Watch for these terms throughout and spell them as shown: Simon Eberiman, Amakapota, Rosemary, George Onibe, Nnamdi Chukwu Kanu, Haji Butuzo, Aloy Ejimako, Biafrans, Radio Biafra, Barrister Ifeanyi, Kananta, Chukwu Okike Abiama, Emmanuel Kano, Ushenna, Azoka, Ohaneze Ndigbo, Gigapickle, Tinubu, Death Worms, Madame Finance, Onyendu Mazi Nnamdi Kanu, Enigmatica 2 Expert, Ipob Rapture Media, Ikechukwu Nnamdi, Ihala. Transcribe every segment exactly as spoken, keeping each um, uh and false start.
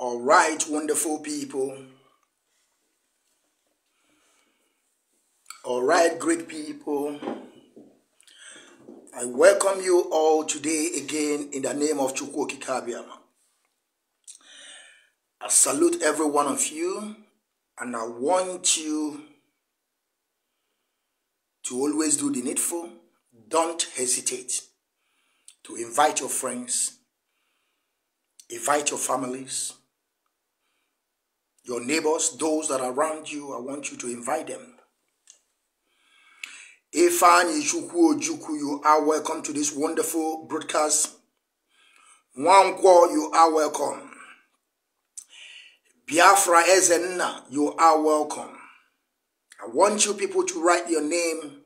All right, wonderful people. All right, great people. I welcome you all today again in the name of Chukwu Okike Abiama. I salute every one of you, and I want you to always do the needful. Don't hesitate to invite your friends, invite your families, your neighbors, those that are around you. I want you to invite them. Ifeanyichukwu Ojukwu, you are welcome to this wonderful broadcast. Nwankwo, you are welcome. Biafra Esen, you are welcome. I want you people to write your name,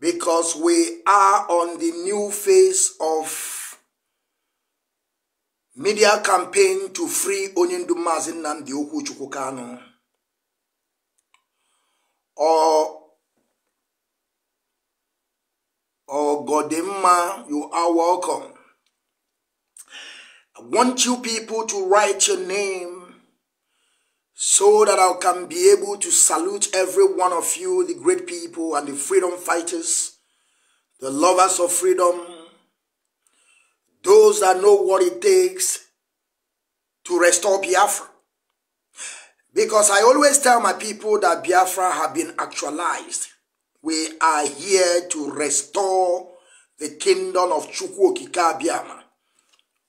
because we are on the new phase of media campaign to free Onyendu Mazi Nnamdi Kanu, or Oh, Godemma, you are welcome. I want you people to write your name so that I can be able to salute every one of you, the great people and the freedom fighters, the lovers of freedom, those that know what it takes to restore Biafra. Because I always tell my people that Biafra have been actualized. We are here to restore the kingdom of Chukwu Okike Abiama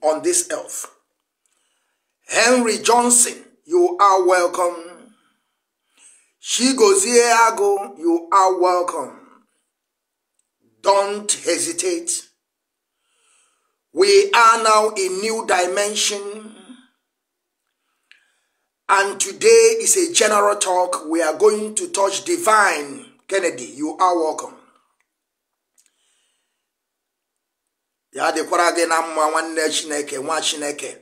on this earth. Henry Johnson, you are welcome. Shigo Ziyago, you are welcome. Don't hesitate. We are now in new dimension. And today is a general talk. We are going to touch divine Kennedy, you are welcome. Ya dịkwara gị na mma nwanne Chineke, nwa Chineke.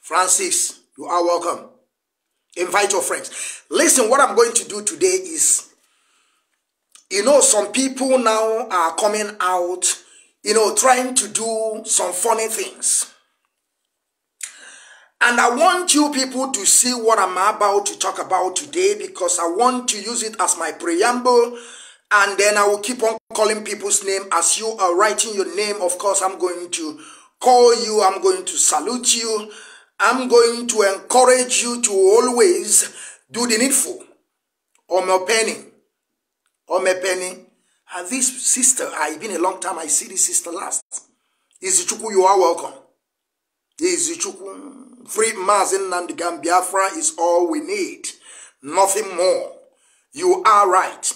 Francis, you are welcome. Invite your friends. Listen, what I'm going to do today is, you know, some people now are coming out, you know, trying to do some funny things. And I want you people to see what I'm about to talk about today, because I want to use it as my preamble, and then I will keep on calling people's name. As you are writing your name, of course, I'm going to call you, I'm going to salute you, I'm going to encourage you to always do the needful. Ome penny. Ome penny. And this sister, I've been a long time, I see this sister last. Ikechukwu, you are welcome. Ikechukwu. Free Mazi Nnamdi Kanu, Biafra is all we need. Nothing more. You are right.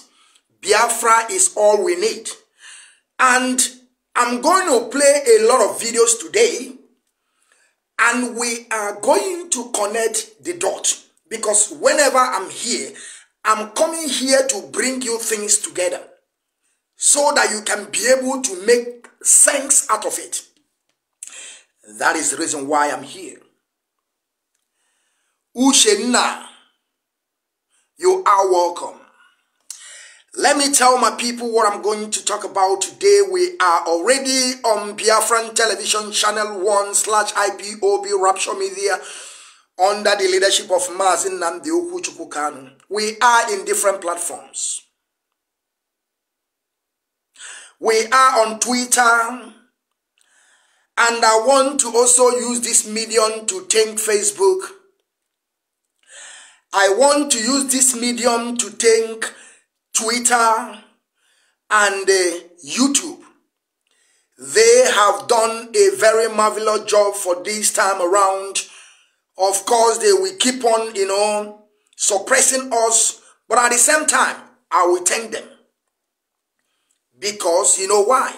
Biafra is all we need. And I'm going to play a lot of videos today. And we are going to connect the dots. Because whenever I'm here, I'm coming here to bring you things together, so that you can be able to make sense out of it. That is the reason why I'm here. Ushenna, you are welcome. Let me tell my people what I'm going to talk about today. We are already on Biafran Television Channel one slash I P O B Rapture Media under the leadership of Mazi Nnamdi Chukwu Kanu. We are in different platforms. We are on Twitter. And I want to also use this medium to thank Facebook. I want to use this medium to thank Twitter and uh, YouTube. They have done a very marvelous job for this time around. Of course, they will keep on, you know, suppressing us. But at the same time, I will thank them. Because, you know why?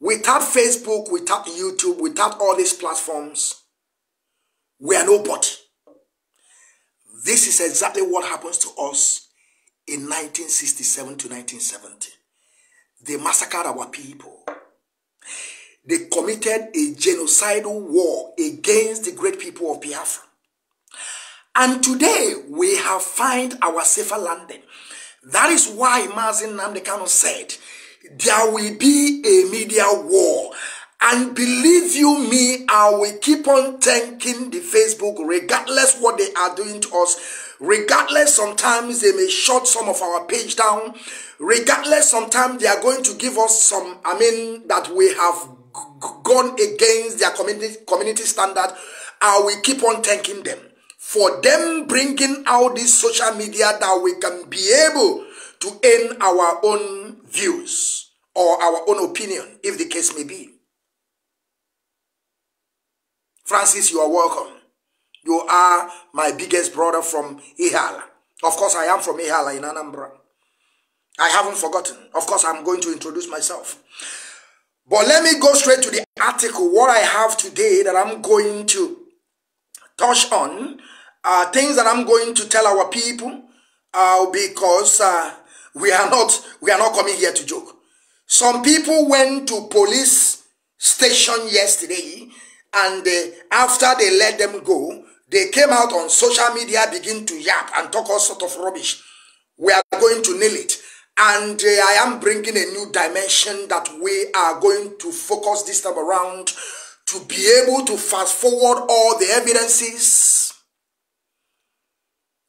Without Facebook, without YouTube, without all these platforms, we are nobody. This is exactly what happens to us in nineteen sixty-seven to nineteen seventy. They massacred our people. They committed a genocidal war against the great people of Biafra. And today, we have found our safer landing. That is why Mazi Nnamdi Kanu said, there will be a media war. And believe you me, I will keep on thanking the Facebook regardless what they are doing to us. Regardless, sometimes they may shut some of our page down. Regardless, sometimes they are going to give us some, I mean, that we have gone against their community, community standard. I will keep on thanking them for them bringing out this social media that we can be able to earn our own views or our own opinion, if the case may be. Francis, you are welcome. You are my biggest brother from Ihala. Of course, I am from Ihala in Anambra. I haven't forgotten. Of course, I'm going to introduce myself. But let me go straight to the article, what I have today that I'm going to touch on, uh, things that I'm going to tell our people, uh, because uh, we are not we are not coming here to joke. Some people went to police station yesterday, and they, after they let them go, they came out on social media, begin to yap and talk all sort of rubbish. We are going to nail it. And uh, I am bringing a new dimension that we are going to focus this time around to be able to fast forward all the evidences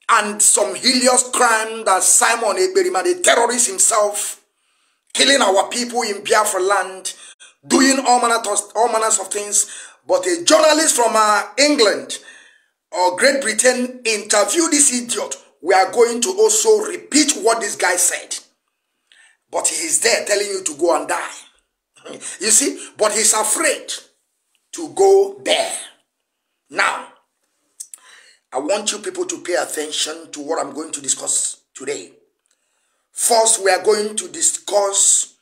and some heinous crime that Simon Eberiman, the terrorist himself, killing our people in Biafra land, doing all manners, all manners of things. But a journalist from uh, England or Great Britain interviewed this idiot. We are going to also repeat what this guy said. But he is there telling you to go and die. You see, but he's afraid to go there. Now, I want you people to pay attention to what I'm going to discuss today. First, we are going to discuss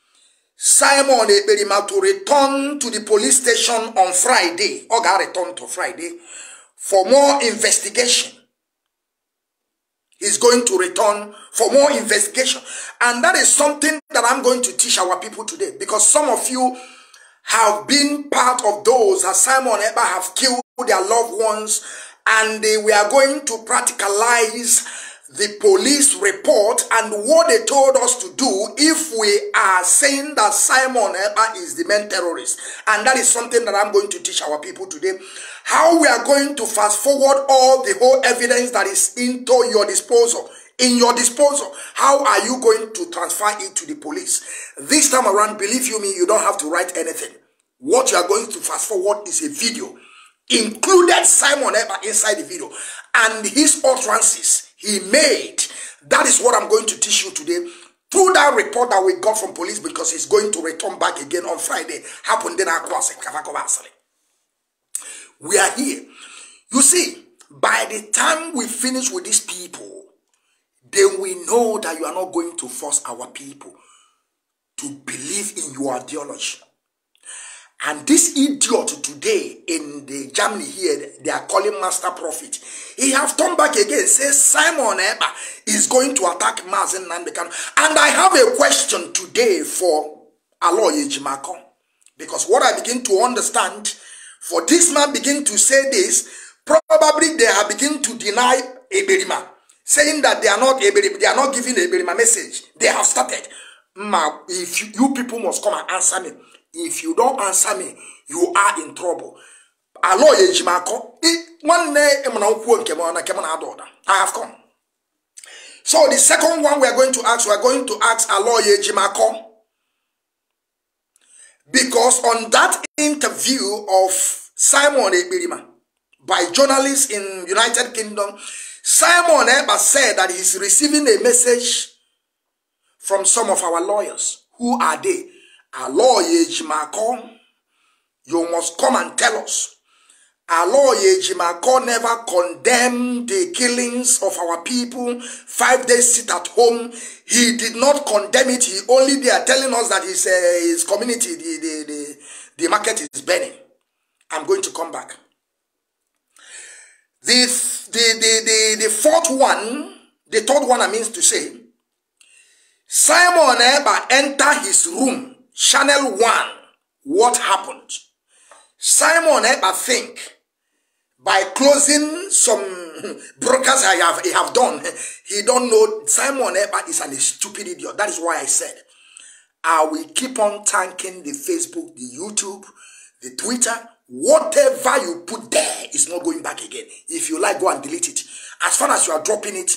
Simon Eberiman to return to the police station on Friday. Oga returned to Friday for more investigation. He's going to return for more investigation. And that is something that I'm going to teach our people today, because some of you have been part of those that Simon Eber have killed their loved ones, and they, we are going to practicalize the police report and what they told us to do if we are saying that Simon Eber is the main terrorist. And that is something that I'm going to teach our people today. How we are going to fast forward all the whole evidence that is into your disposal. In your disposal, how are you going to transfer it to the police? This time around, believe you me, you don't have to write anything. What you are going to fast forward is a video. Included Simon Eber inside the video. And his utterances he made. That is what I'm going to teach you today. Through that report that we got from police, because he's going to return back again on Friday. We are here. You see, by the time we finish with these people, then we know that you are not going to force our people to believe in your ideology. And this idiot today in the Germany here, they are calling Master Prophet. He have turned back again, says Simon Eber is going to attack Mazi Nnamdi Kanu. And I have a question today for Aloy Ejimako, because what I begin to understand, for this man begin to say this, probably they are begin to deny Eberiman, saying that they are not Eberiman, they are not giving Eberiman message. They have started. Ma, if you, you people must come and answer me. If you don't answer me, you are in trouble. Aloy Ejimako, one day I have come. So the second one we are going to ask, we are going to ask Aloy Ejimako, because on that interview of Simon Eberiman by journalists in United Kingdom, Simon Eber said that he's receiving a message from some of our lawyers. Who are they? Aloy Ejimako, you must come and tell us. Aloy Ejimako never condemned the killings of our people. Five days sit at home. He did not condemn it. He only they are telling us that his, uh, his community, the, the, the, the market is burning. I'm going to come back. The, the, the, the, the fourth one, the third one I mean to say, Simon Eber entered his room, channel one, what happened? Simon Eber think by closing some brokers I have, I have done, he don't know. Simon Eberiman is a stupid idiot. That is why I said, I will keep on tanking the Facebook, the YouTube, the Twitter. Whatever you put there is not going back again. If you like, go and delete it. As far as you are dropping it,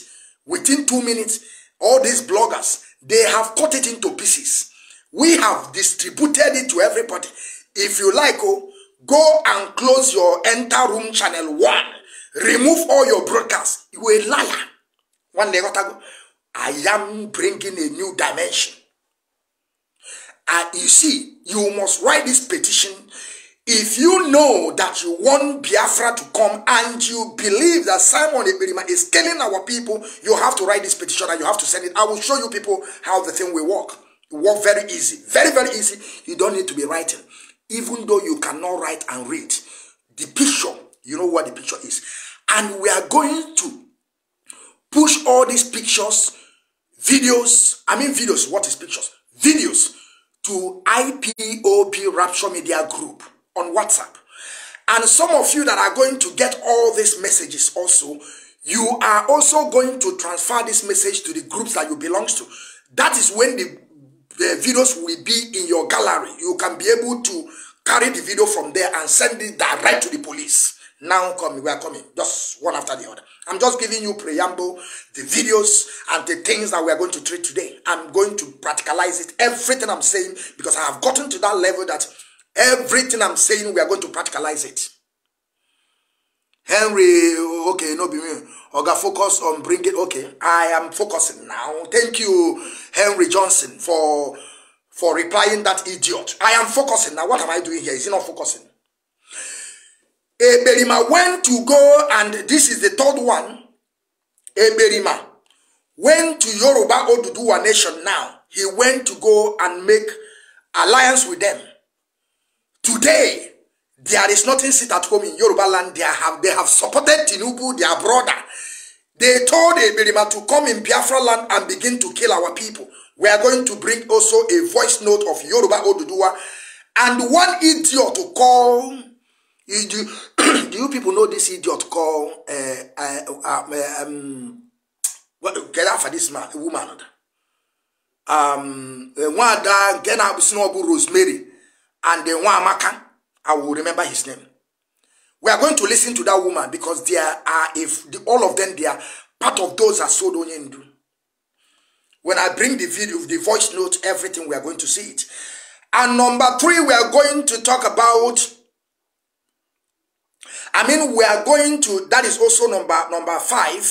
within two minutes, all these bloggers, they have cut it into pieces. We have distributed it to everybody. If you like, oh, go and close your enter room channel one. Remove all your broadcasts. You are a liar. One day ago, I am bringing a new dimension. And you see, you must write this petition. If you know that you want Biafra to come and you believe that Simon Eberiman is killing our people, you have to write this petition and you have to send it. I will show you people how the thing will work. It works very easy. Very, very easy. You don't need to be writing. Even though you cannot write and read. The picture, you know what the picture is. And we are going to push all these pictures, videos, I mean videos, what is pictures? Videos to I P O B Rapture Media Group. On WhatsApp. And some of you that are going to get all these messages also, you are also going to transfer this message to the groups that you belong to. That is when the, the videos will be in your gallery. You can be able to carry the video from there and send it direct to the police. Now coming, we are coming, just one after the other. I'm just giving you preamble, the videos and the things that we are going to treat today. I'm going to practicalize it, everything I'm saying, because I have gotten to that level that everything I'm saying, we are going to practicalize it. Henry, okay, no, be me. Oga, focus on bringing. Okay, I am focusing now. Thank you, Henry Johnson, for for replying that idiot. I am focusing now. What am I doing here? Is he not focusing? Eberiman went to go, and this is the third one. Eberiman went to Yoruba Oduduwa Nation. Now he went to go and make alliance with them. Today, there is nothing sit at home in Yoruba land. They have, they have supported Tinubu, their brother. They told Eberiman to come in Biafra land and begin to kill our people. We are going to bring also a voice note of Yoruba Oduduwa. And one idiot to call... Do, do you people know this idiot called... Uh, uh, uh, um, what, get out for this man, woman. Um, one that get out Snowball Rosemary. And the one Amaka, I will remember his name. We are going to listen to that woman because there are, if the, all of them, they are part of those that sold Onyendu. When I bring the video, the voice note, everything, we are going to see it. And number three, we are going to talk about. I mean, we are going to. That is also number number five.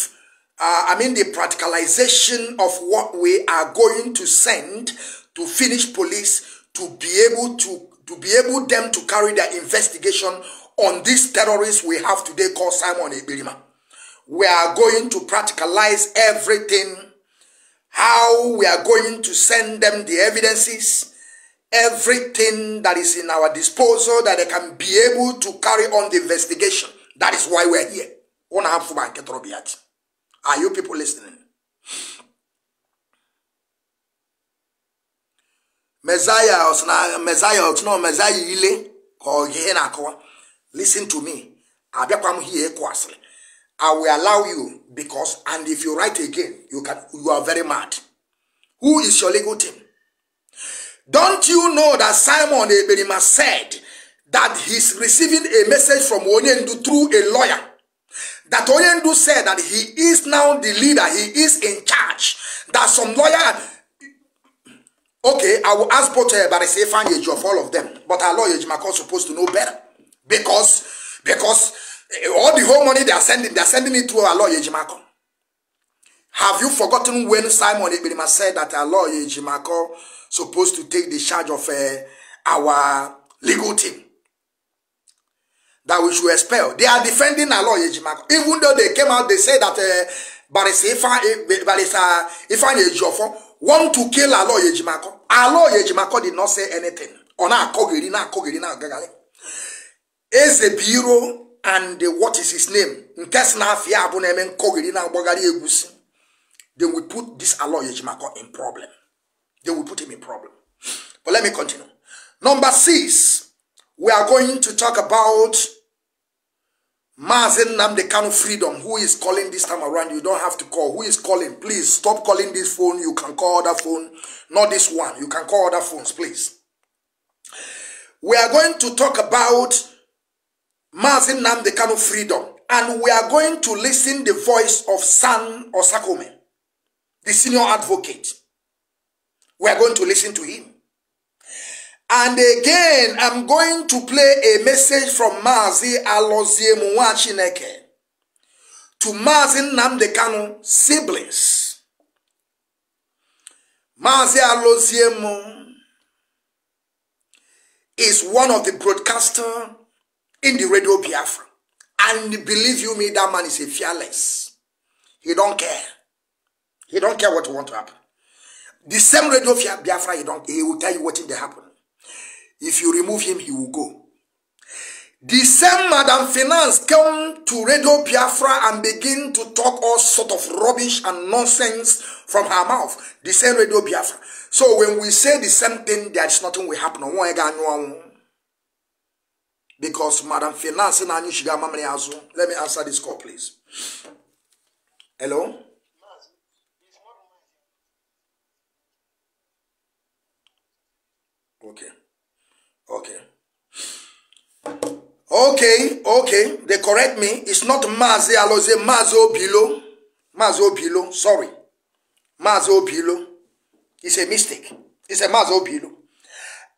Uh, I mean, the practicalization of what we are going to send to Finnish police to be able to. To be able them to carry their investigation on these terrorists we have today called Simon Eberiman. We are going to practicalize everything. How we are going to send them the evidences. Everything that is in our disposal that they can be able to carry on the investigation. That is why we are here. Are you people listening? Messiah, Messiah, no Messiah, Ile, Koyenako. Listen to me. I will allow you because, and if you write again, you can. You are very mad. Who is your legal team? Don't you know that Simon Eberiman said that he's receiving a message from Onyendu through a lawyer? That Onyendu said that he is now the leader. He is in charge. That some lawyer. Okay, I will ask both uh, Barisefa Ejiofor of all of them, but Aloy Ejimako is supposed to know better because because uh, all the whole money they are sending, they are sending it through Aloy Ejimako. Have you forgotten when Simon Eberiman said that Aloy Ejimako is supposed to take the charge of uh, our legal team? That we should expel. They are defending Aloy Ejimako, even though they came out, they say that uh, Barisefa Ifeanyi Ejiofor want to kill Aloy Ejimako. Aloy Ejimako did not say anything. Ona akogiri na akogiri na gagale. Ezebiro and the, what is his name? Nkesna afia abunemen kogiri na gagale egusi. They will put this Aloy Ejimako in problem. They will put him in problem. But let me continue. Number six, we are going to talk about Mazi Nnamdi Kanu freedom. Who is calling this time around? You don't have to call. Who is calling? Please stop calling this phone. You can call other phone. Not this one. You can call other phones, please. We are going to talk about Mazi Nnamdi Kanu freedom. And we are going to listen the voice of San Osakome, the senior advocate. We are going to listen to him. And again, I'm going to play a message from Mazi Alozie Muachineke to Mazi Nnamdi Kanu siblings. Mazi Alozie is one of the broadcasters in the Radio Biafra. And believe you me, that man is a fearless. He don't care. He don't care what you want to happen. The same Radio Biafra, he, don't, he will tell you what it will happen. If you remove him, he will go. The same Madame Finance came to Radio Biafra and begin to talk all sort of rubbish and nonsense from her mouth. The same Radio Biafra. So when we say the same thing, there is nothing will happen. Because Madame Finance, let me answer this call, please. Hello? Okay. Okay. Okay, okay. They correct me. It's not Mazi Alozie, Mazi Obilo. Mazi Obilo, sorry. Mazi Obilo. It's a mistake. It's a Mazi Obilo.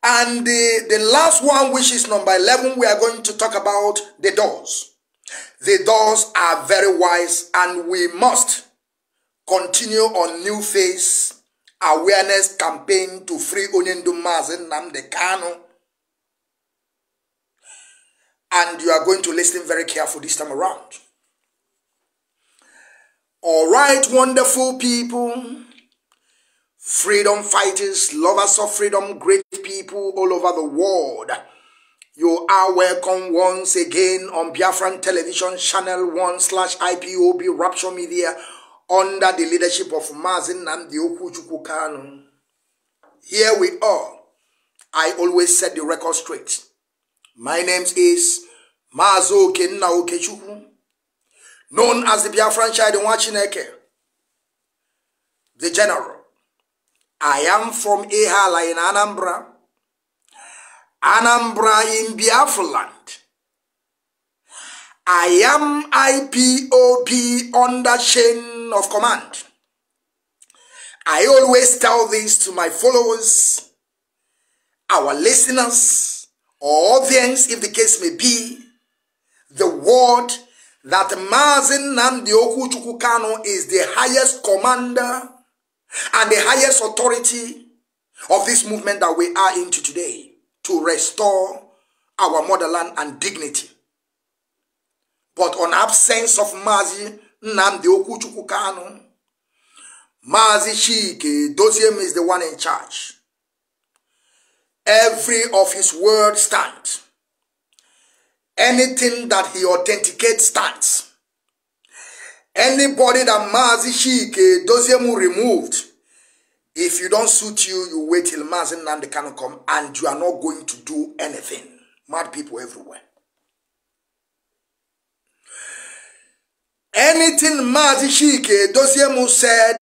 And the, the last one, which is number eleven, we are going to talk about the doors. The doors are very wise, and we must continue on new face awareness campaign to free Onyendu Mazi Nnamdi Kanu. And you are going to listen very careful this time around. All right, wonderful people, freedom fighters, lovers of freedom, great people all over the world. You are welcome once again on Biafran Television Channel one slash I P O B Rapture Media under the leadership of Mazi Nnamdi Chukwu Kanu. Here we are. I always set the record straight. My name is Mazi Ikechukwu, known as the Biafran Child in Wachineke, the General. I am from Ihala in Anambra, Anambra in Biafra land. I am I P O B under chain of command. I always tell this to my followers, our listeners, or audience, if the case may be, the word that Mazi Nnamdi Chukwu Kanu is the highest commander and the highest authority of this movement that we are into today to restore our motherland and dignity. But on absence of Mazi Nnamdi Chukwu Kanu, Mazi Chike Edoziem is the one in charge. Every of his words stands. Anything that he authenticates stands. Anybody that Mazi Chike Edoziem removed, if you don't suit you, you wait till Mazi Nnamdi Kanu come, and you are not going to do anything. Mad people everywhere. Anything Mazi Chike Edoziem said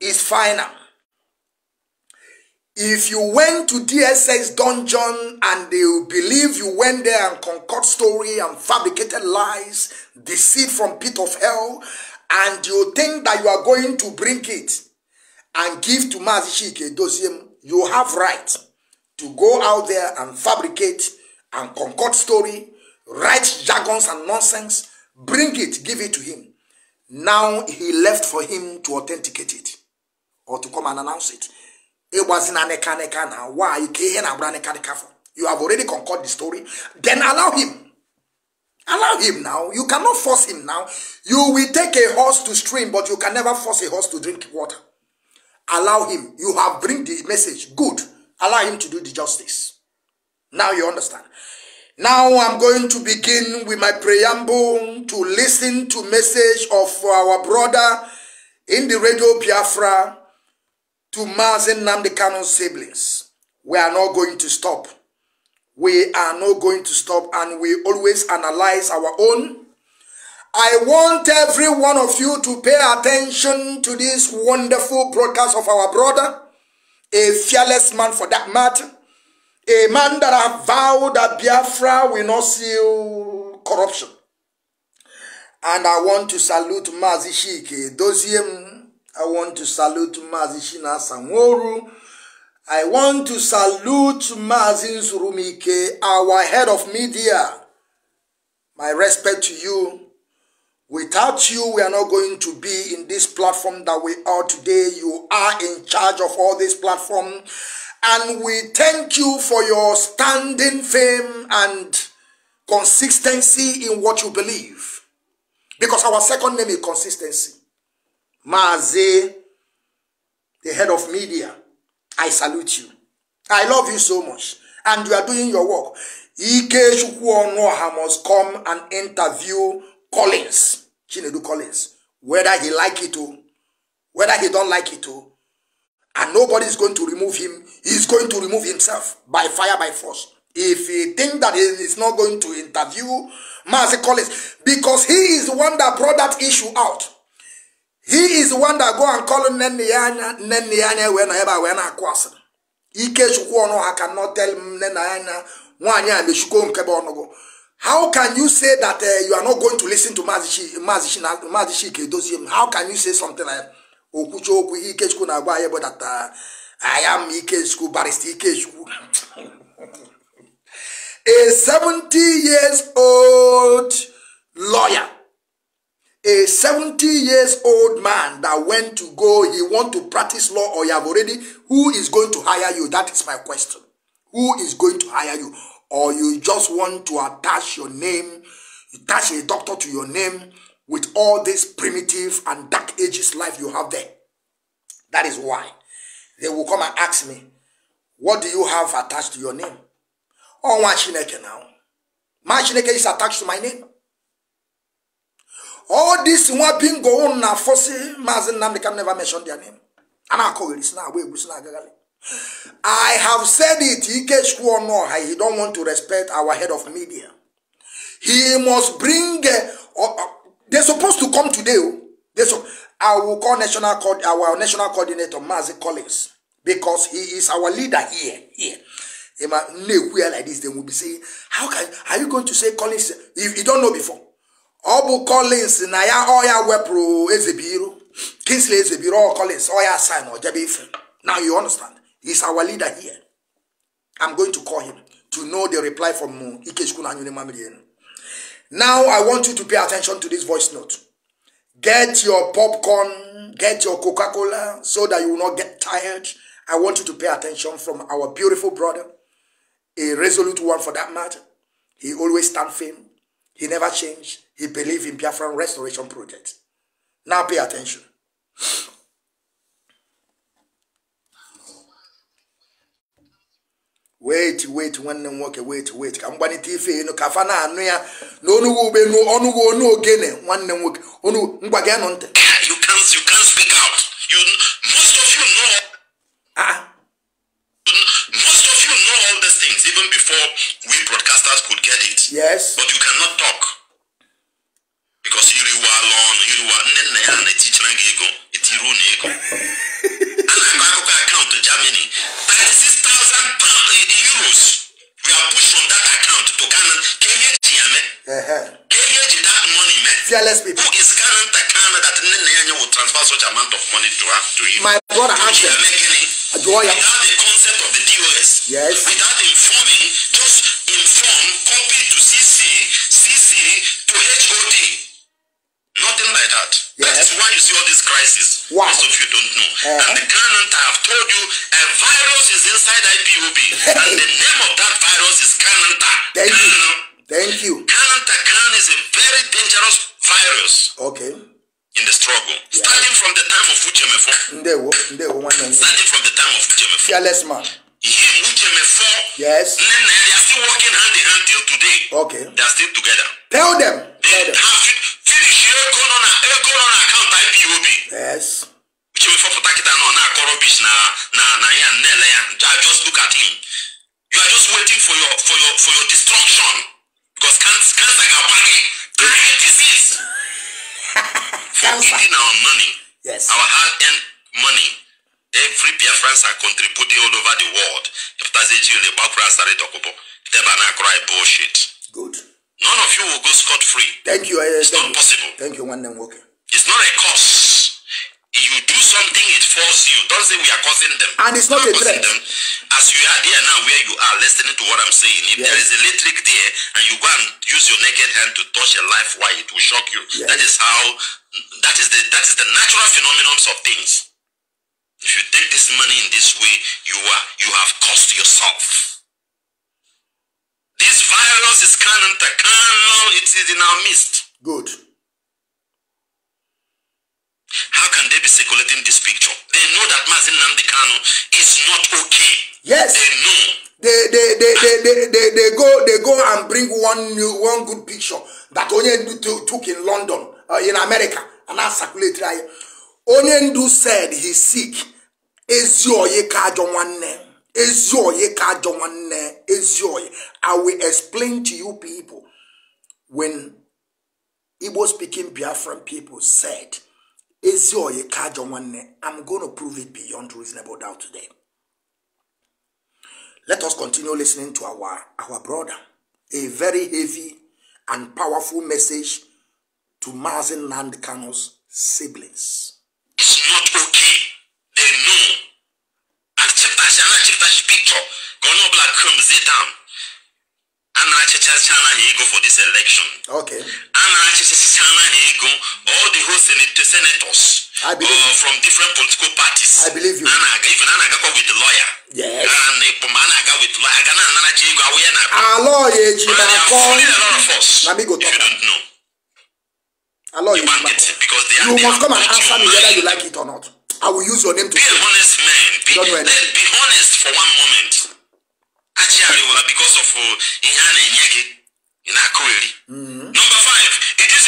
is final. If you went to D S S dungeon and they believe you went there and concocted story and fabricated lies, deceit from pit of hell, and you think that you are going to bring it and give to Mazi Chike Edoziem, you have right to go out there and fabricate and concoct story, write jargons and nonsense, bring it, give it to him. Now he left for him to authenticate it or to come and announce it. It was in Aneka now. Why? You have already concocted the story. Then allow him. Allow him now. You cannot force him now. You will take a horse to stream, but you can never force a horse to drink water. Allow him. You have bring the message. Good. Allow him to do the justice. Now you understand. Now I'm going to begin with my preamble to listen to message of our brother in the Radio Biafra, to Mazi Nnamdi Kanu's siblings. We are not going to stop. We are not going to stop, and we always analyze our own. I want every one of you to pay attention to this wonderful broadcast of our brother, a fearless man for that matter, a man that has vowed that Biafra will not seal corruption. And I want to salute Mazi Chike Edoziem. I want to salute Mazi Shina Sanworu. I want to salute Mazi Nzurumike, our head of media. My respect to you. Without you, we are not going to be in this platform that we are today. You are in charge of all this platform. And we thank you for your standing fame and consistency in what you believe. Because our second name is consistency. Mazi, the head of media, I salute you. I love you so much. And you are doing your work. Ikechukwu Ojukwu must come and interview Collins. Chinedu Collins. Whether he like it or whether he don't like it or. And nobody is going to remove him. He's going to remove himself by fire, by force. If he think that he is not going to interview Mazi Collins, because he is the one that brought that issue out. He is the one that go and call Neniyanya, Neniyanya whenever when I question. Ikechukwu Ojukwu cannot tell Neniyanya Wanya Meshuko Nkeba Onogo. How can you say that uh, you are not going to listen to Mazi Chike Edoziem? How can you say something like Okuchukwu Ikechukwu Nagwa Yebo that uh, I am Ikechukwu Barista Ikechukwu? A seventy years old lawyer, a seventy years old man that went to go, he want to practice law or you have already, who is going to hire you? That is my question. Who is going to hire you? Or you just want to attach your name, attach a doctor to your name with all this primitive and dark ages life you have there. That is why they will come and ask me, what do you have attached to your name? Oh, one Chineke now. My Chineke is attached to my name. All this one being going now, Fosse, Mazi Nnamdi Kanu never mention their name. And I call it now. We I have said it. Ikechukwu Ojukwu, he don't want to respect our head of media. He must bring. Uh, uh, they're supposed to come today. They so I will call national our national coordinator Mazi Collins, because he is our leader here. Here. Like this, they will be saying, how can are you going to say Collins if you don't know before? Obu Collins, Naya Oya Wepro Ezebiro, Kingsley Ezebiro or Collins, Oya Sign or Jabife. Now you understand. He's our leader here. I'm going to call him to know the reply from Ikechukwu Ojukwu. Now I want you to pay attention to this voice note. Get your popcorn, get your Coca-Cola so that you will not get tired. I want you to pay attention from our beautiful brother. A resolute one for that matter. He always stand firm. He never changed. He believed in Biafran Restoration Project. Now pay attention. Wait, wait, when them walk away, wait, wait. I'm going to T V, no kafana, no, no, no, no, no, no, no, no, again. One them walk. Oh no, you can't, you can't speak out. You most of you know. Ah. Most of you know all these things even before we broadcasters could get it. Yes. But you cannot talk. Because you were alone, you were and a teacher ego, a tirun ego. And I account to Germany. thirty-six thousand euros we are pushed from that account to Ghana. Can you hear me? Can you hear that money, man? Fearless people. Who is Ghana that Ghana that Neniyanya will transfer such amount of money to her to you? My brother asked me. Without the concept of the D O S, yes. Without informing, just inform, copy to C C, C C to H O D. Nothing like that. Yes. That is why you see all this crisis. Wow. Most of you don't know. Uh -huh. And the current I have told you, a virus is inside I P O B. And the name of that virus is Kananta. Thank you. Thank you. Kananta Kan is a very dangerous virus. Okay. In the struggle, yeah. Starting from the time of Uchemefo. Ndewo, ndewo, one name. Starting from the time of Uchemefo. Fearless man. Him, Uchemefo. Yes. Nene, they are still working hand in hand till today. Okay. They are still together. Tell them. They Tell them. Have finish your corona, your corona account I P O B. Yes. Uchemefo for Takita no na korobish na na na ya nele ya. Just look at him. You are just waiting for your for your for your destruction, because cancer cancer is a warning, dying disease. For eating our money, yes, our hard-earned money. Every Biafran are contributing all over the world. If that's it, you the background started to go. Never cry bullshit. Good. None of you will go scot free. Thank you. I, it's thank not you. Possible. Thank you. One name worker. It's not a cause. If you do something, it forces you. Don't say we are causing them. And it's not a threat. Them. As you are there now, where you are listening to what I'm saying, if yes. there is electric there, and you go and use your naked hand to touch a life wire, it will shock you. Yes. That is how. That is the that is the natural phenomenon of things. If you take this money in this way, you are you have cost yourself. This virus is canon, canon. It is in our midst. Good. How can they be circulating this picture? They know that Mazi Nnamdi Kanu is not okay. Yes. They know. They they they, they they they they go they go and bring one new one good picture that Onyendu took in London, uh, in America, and now circulate right. Onyendu said he's sick. Ezioye kajonwane. Ezioye kajonwane. Ezioye. I will explain to you people when Igbo speaking Biafran people said, I'm going to prove it beyond reasonable doubt today. Let us continue listening to our, our brother. A very heavy and powerful message to Mazi Nnamdi Kanu's siblings. It's not okay. They know. And Chiptash picture. Gono black comes down. And I go for this election. Okay. And all the whole senators uh, from different political parties. I believe you. Even Anaga with the lawyer. Yes. Anaga with lawyer. Aloy Ejimako. A lot of us. If you don't know. Aloy Ejimako. You must come and answer me whether you like it or not. I will use your name to be an honest man. Be, be honest for one moment. Actually, because of Ihane Nyege in Akureli. Number five.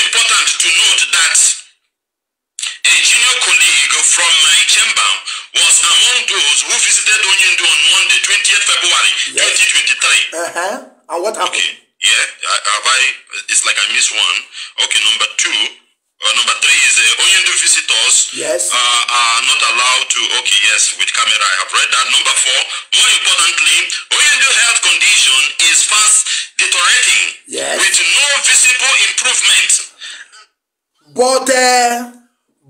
Important to note that a junior colleague from my chamber was among those who visited Onyendu on Monday, twentieth February, yes. twenty twenty-three. Uh huh. And what happened? Okay. Yeah, have I? It's like I missed one. Okay, number two, uh, number three is uh, Onyendu visitors. Yes. Uh, are not allowed to. Okay, yes, with camera, I have read that. Number four, more importantly, Onyendu health condition is fast deteriorating. Yes. With no visible improvement. But, uh,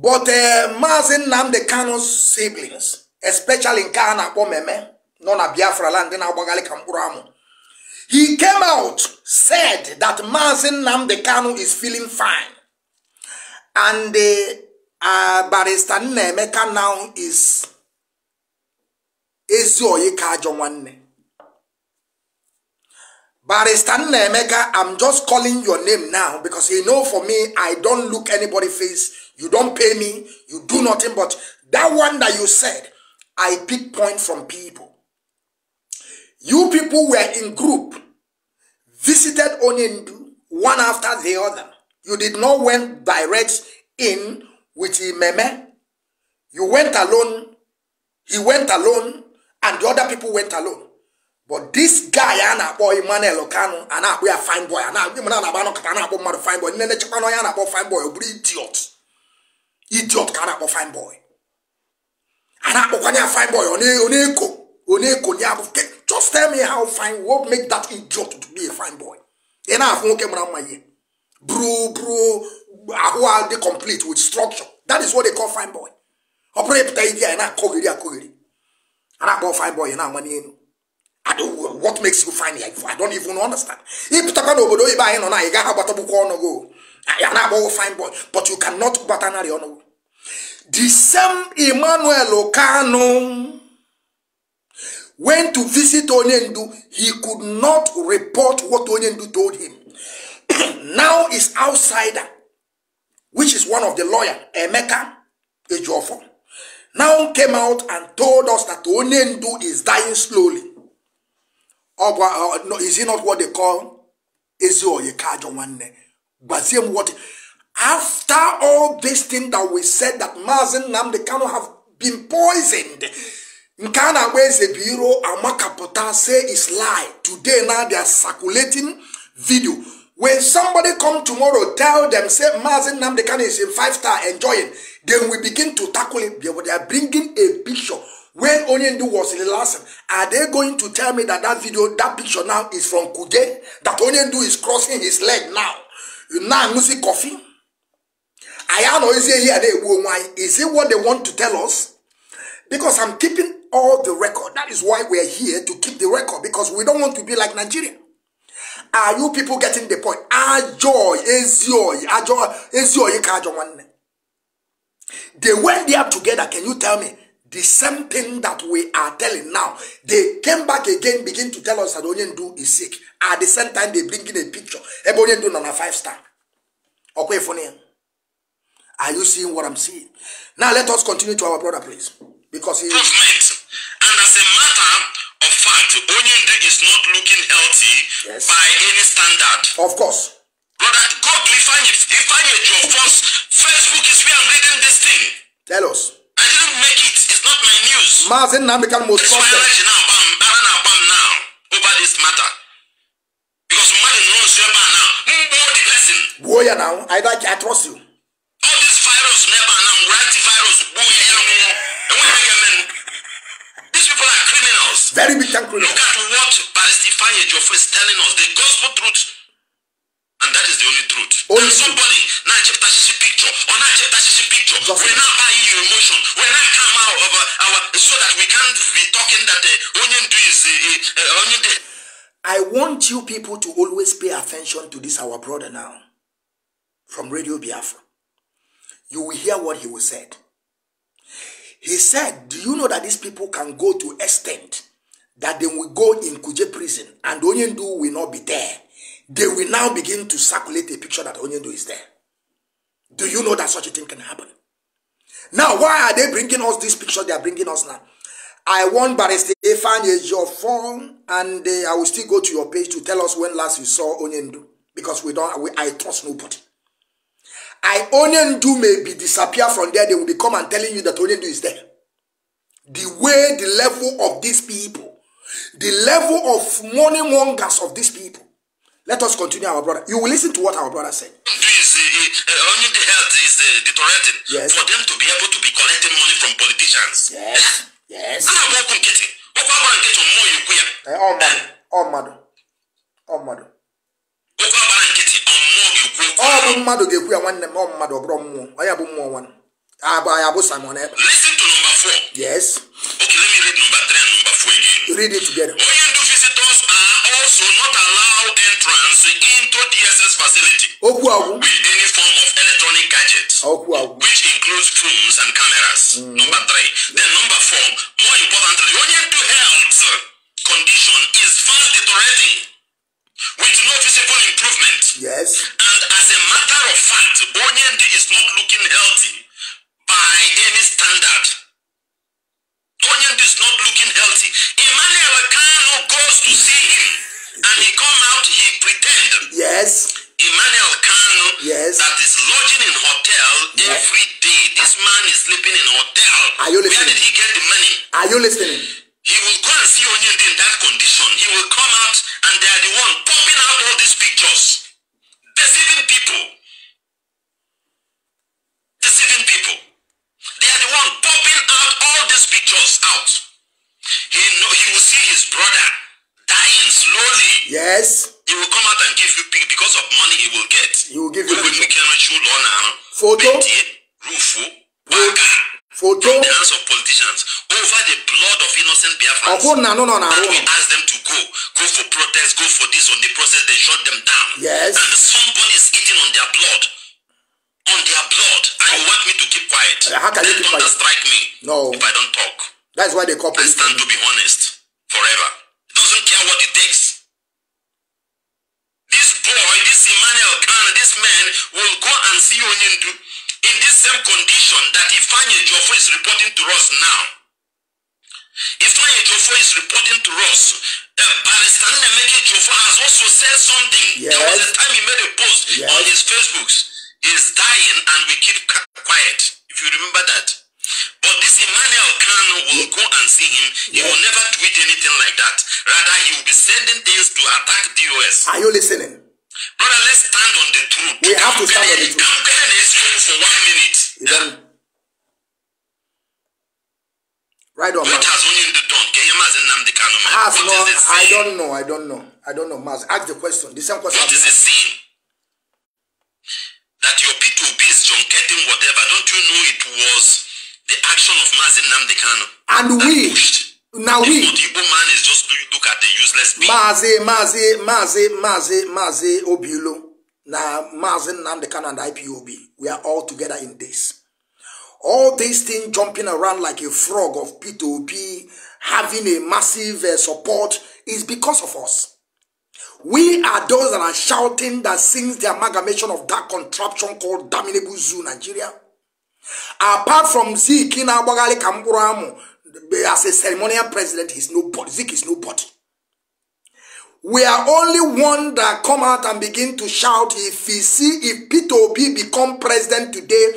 but uh, Mazi Nnamdi Kanu's siblings, especially in Kana Pomeme, Nona Biafra land in Abogali Kampuramu, he came out, said that Mazi Nnamdi Kanu is feeling fine. And uh, uh, Barrister Nemeka now is Ezioye Kajonwane. Barrister Nemeka, I'm just calling your name now because you know for me, I don't look anybody face. You don't pay me. You do nothing. But that one that you said, I pick point from people. You people were in group, visited Onyendu one after the other. You did not went direct in with Imeme. You went alone. He went alone, and the other people went alone. But this guy, Anna boy, Emmanuel Kano, Anna we are fine boy, Anna we are not about to fine boy. Nene Chukano, Anna about fine boy, you idiot, idiot, Kano about fine boy. Anna about Kano fine boy, Oni Oni Ko, Oni Ko, Niabu. Just tell me how fine. What make that idiot to be a fine boy? Ena afungo ke muna maye, bro, bro. How are they complete with structure? That is what they call fine boy. Opere pita idia, Anna kogiri, kogiri. Anna about fine boy, Anna money eno. I don't, what makes you find here? I don't even understand. But you cannot batanari. The same Emmanuel Kano went to visit Onyendu. He could not report what Onyendu told him. Now is outsider, which is one of the lawyers, Emeka Ejiofor, now came out and told us that Onyendu is dying slowly. Oh, uh, no, is it not what they call what? After all this thing that we said that Mazi Nnamdi Kanu have been poisoned, Nkana Wezebiro Amakapota say is lie. Today now they are circulating video. When somebody come tomorrow, tell them, say, Mazi Nnamdi Kanu is in five star, enjoying. Then we begin to tackle it. They are bringing a picture. When Onyendu was in the last, are they going to tell me that that video, that picture now is from Kude? That Onyendu is crossing his leg now? You now music coffee? I know is here they why is it what they want to tell us? Because I'm keeping all the record. That is why we're here, to keep the record, because we don't want to be like Nigeria. Are you people getting the point? Ajoy is joy. Ajoy is joy. They went there together. Can you tell me? The same thing that we are telling now, they came back again, begin to tell us that Onyendu is sick. At the same time, they bring in a picture. Onyendu is on a five star. Okay, funny. Are you seeing what I'm seeing? Now let us continue to our brother, please, because he. And as a matter of fact, Onyendu is not looking healthy, yes, by any standard. Of course. Brother, go to Ifeanyi Ejiofor's Facebook is where I'm reading this thing. Tell us. I didn't make it. It's not my news. Mazi Nnamdi Kanu most trusted. It's now, bam, bam, now, bam, now, over this matter. Because man knows your man now. Who the person? Boya now, I like, I trust you. All this virus, never now, we're antivirus. Boya, you know, and when you men, these people are criminals. Very big time criminals. Look at what Barisefa Ejiofor is telling us, the gospel truth. And that is the only truth. Only and somebody, now check that she picture, or now check that she picture. We're not buying your emotion. We're not come out of our, our, so that we can't be talking that the Onyendu is uh, uh, Onyendu. I want you people to always pay attention to this, our brother now, from Radio Biafra. You will hear what he was said. He said, do you know that these people can go to extent that they will go in Kuje prison and Onyendu will not be there? They will now begin to circulate a picture that Onyendu is there. Do you know that such a thing can happen? Now, why are they bringing us this picture they are bringing us now? I want Barrister Ifeanyi Ejiofor, and uh, I will still go to your page to tell us when last you saw Onyendu, because we don't, we, I trust nobody. I Onyendu may be disappear from there, they will be come and telling you that Onyendu is there. The way, the level of these people, the level of money mongers of these people. Let us continue, our brother. You will listen to what our brother said. Is, uh, uh, only the health is uh, deteriorating. Yes. For them to be able to be collecting money from politicians. Yes. Eh? Yes. And I'm not competing. What about and get more you queer? Oh, madam. Oh, madam. Oh, madam. What about and get on more you queer? Oh, madam, get queer one. Oh, madam, bro. I have more one. I have Simon. Listen to number four. Yes. Okay, let me read number three and number four again. You read it together. Onyendu visitors are also not allowed entrance into D S S facility, Okuawu, with any form of electronic gadgets, Okuawu, which includes phones and cameras. Mm. Number three. Then number four, more importantly, Onyendu health condition is fast deteriorating with no visible improvement. Yes. And as a matter of fact, Onyendu is not looking healthy by any standard. Onyendu is not looking healthy. Emmanuel Kano goes to see him, and he come out, he pretend. Yes. Emmanuel Kano, yes, that is lodging in hotel, yes, every day. This man is sleeping in hotel. Are you listening? Where did he get the money? Are you listening? He will go and see Onyendu in that condition. He will come out, and they are the one popping out all these pictures, deceiving people. Deceiving people. They are the one popping out all these pictures out. He know he will see his brother dying slowly. Yes. He will come out and give you because of money he will get. He will give you will make photo. Rufu, Baka, photo. From the hands of politicians over the blood of innocent Biafrans. Oh, no, no, no, no. And we ask them to go, go for protest, go for this. On the process, they shut them down. Yes. And somebody is eating on their blood. On their blood, and you want me to keep quiet? Uh, how can you keep quiet? Strike me. No. If I don't talk. That's why they call me. I stand to be honest forever. It doesn't care what it takes. This boy, this Emmanuel Khan, this man will go and see Onyendu in this same condition that Ifeanyi Ejiofor is reporting to us now. Ifeanyi Ejiofor is reporting to us. Uh, Barrister Nnamdi Ejiofor has also said something. Yes. There was a time he made a post, yes, on his Facebooks. Is dying and we keep quiet. If you remember that, But this Emmanuel Kano will go and see him. He yes. will never tweet anything like that. Rather, he will be sending things to attack the U S. Are you listening? Brother, let's stand on the truth. We have to stand on the truth. Don't get this for one minute. Yeah. Right on, Mazi. Has no, I don't know. I don't know. I don't know. Mazi, ask the question. The same question. What is the scene? That your P two B is junketing whatever. Don't you know it was the action of Mazi Nnamdi Kanu? And we pushed. Now if we. Not, Igbo man is just look at the useless people. Mazi, Mazi, Mazi, Mazi, Mazi Obilo. Now Mazi Nnamdi Kanu and I P O B. We are all together in this. All these things jumping around like a frog of P two P, having a massive uh, support, is because of us. We are those that are shouting that since the amalgamation of that contraption called Damnable Zoo, Nigeria, apart from Zeke Inabogali Kamburamu, as a ceremonial president, he's nobody. Zeke is nobody. We are only one that come out and begin to shout, if we see, if P two P become president today,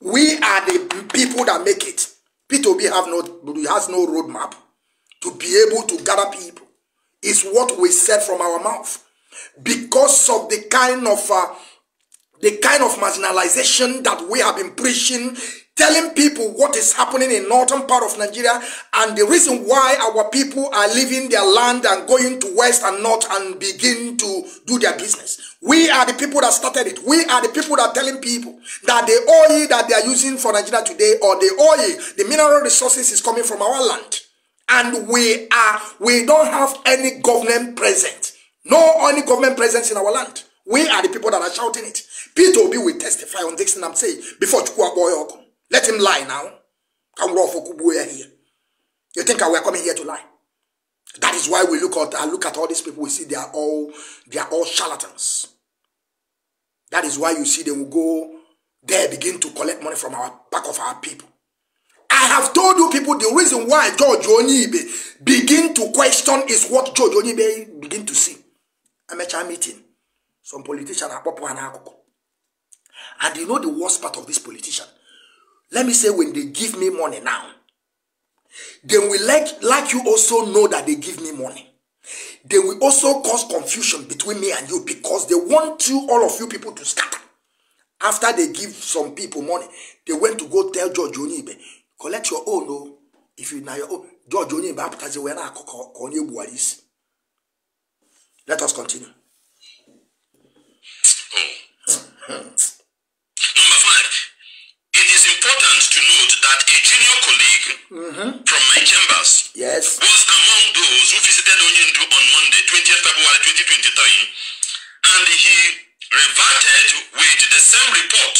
we are the people that make it. P two B have no, has no roadmap to be able to gather people. It's what we said from our mouth. Because of the kind of uh, the kind of marginalization that we have been preaching, telling people what is happening in northern part of Nigeria and the reason why our people are leaving their land and going to west and north and begin to do their business. We are the people that started it. We are the people that are telling people that the oil that they are using for Nigeria today, or the oil, the mineral resources, is coming from our land. And we are, we don't have any government presence. No any government presence in our land. We are the people that are shouting it. P two B will testify on this and I'm saying, before Chukwu Okike, let him lie now. Come raw for Kubuya here. You think I were coming here to lie? That is why we look at, I look at all these people, we see they are all, they are all charlatans. That is why you see they will go there, begin to collect money from our back of our people. I have told you people the reason why George Onibe begin to question is what George Onibe begin to see. I'm at a meeting. Some politician are up and out. And you know the worst part of this politician? Let me say, when they give me money now, they will like, like you also know that they give me money. They will also cause confusion between me and you, because they want you, all of you people, to scatter. After they give some people money, they went to go tell George Onibe, collect your own, oh, if you now your own. George Onibe, after when I call you Buaris. Let us continue. Number five, it is important to note that a junior colleague mm-hmm. from my chambers yes. was among those who visited Onyendu on Monday, twentieth February twenty twenty-three, and he reverted with the same report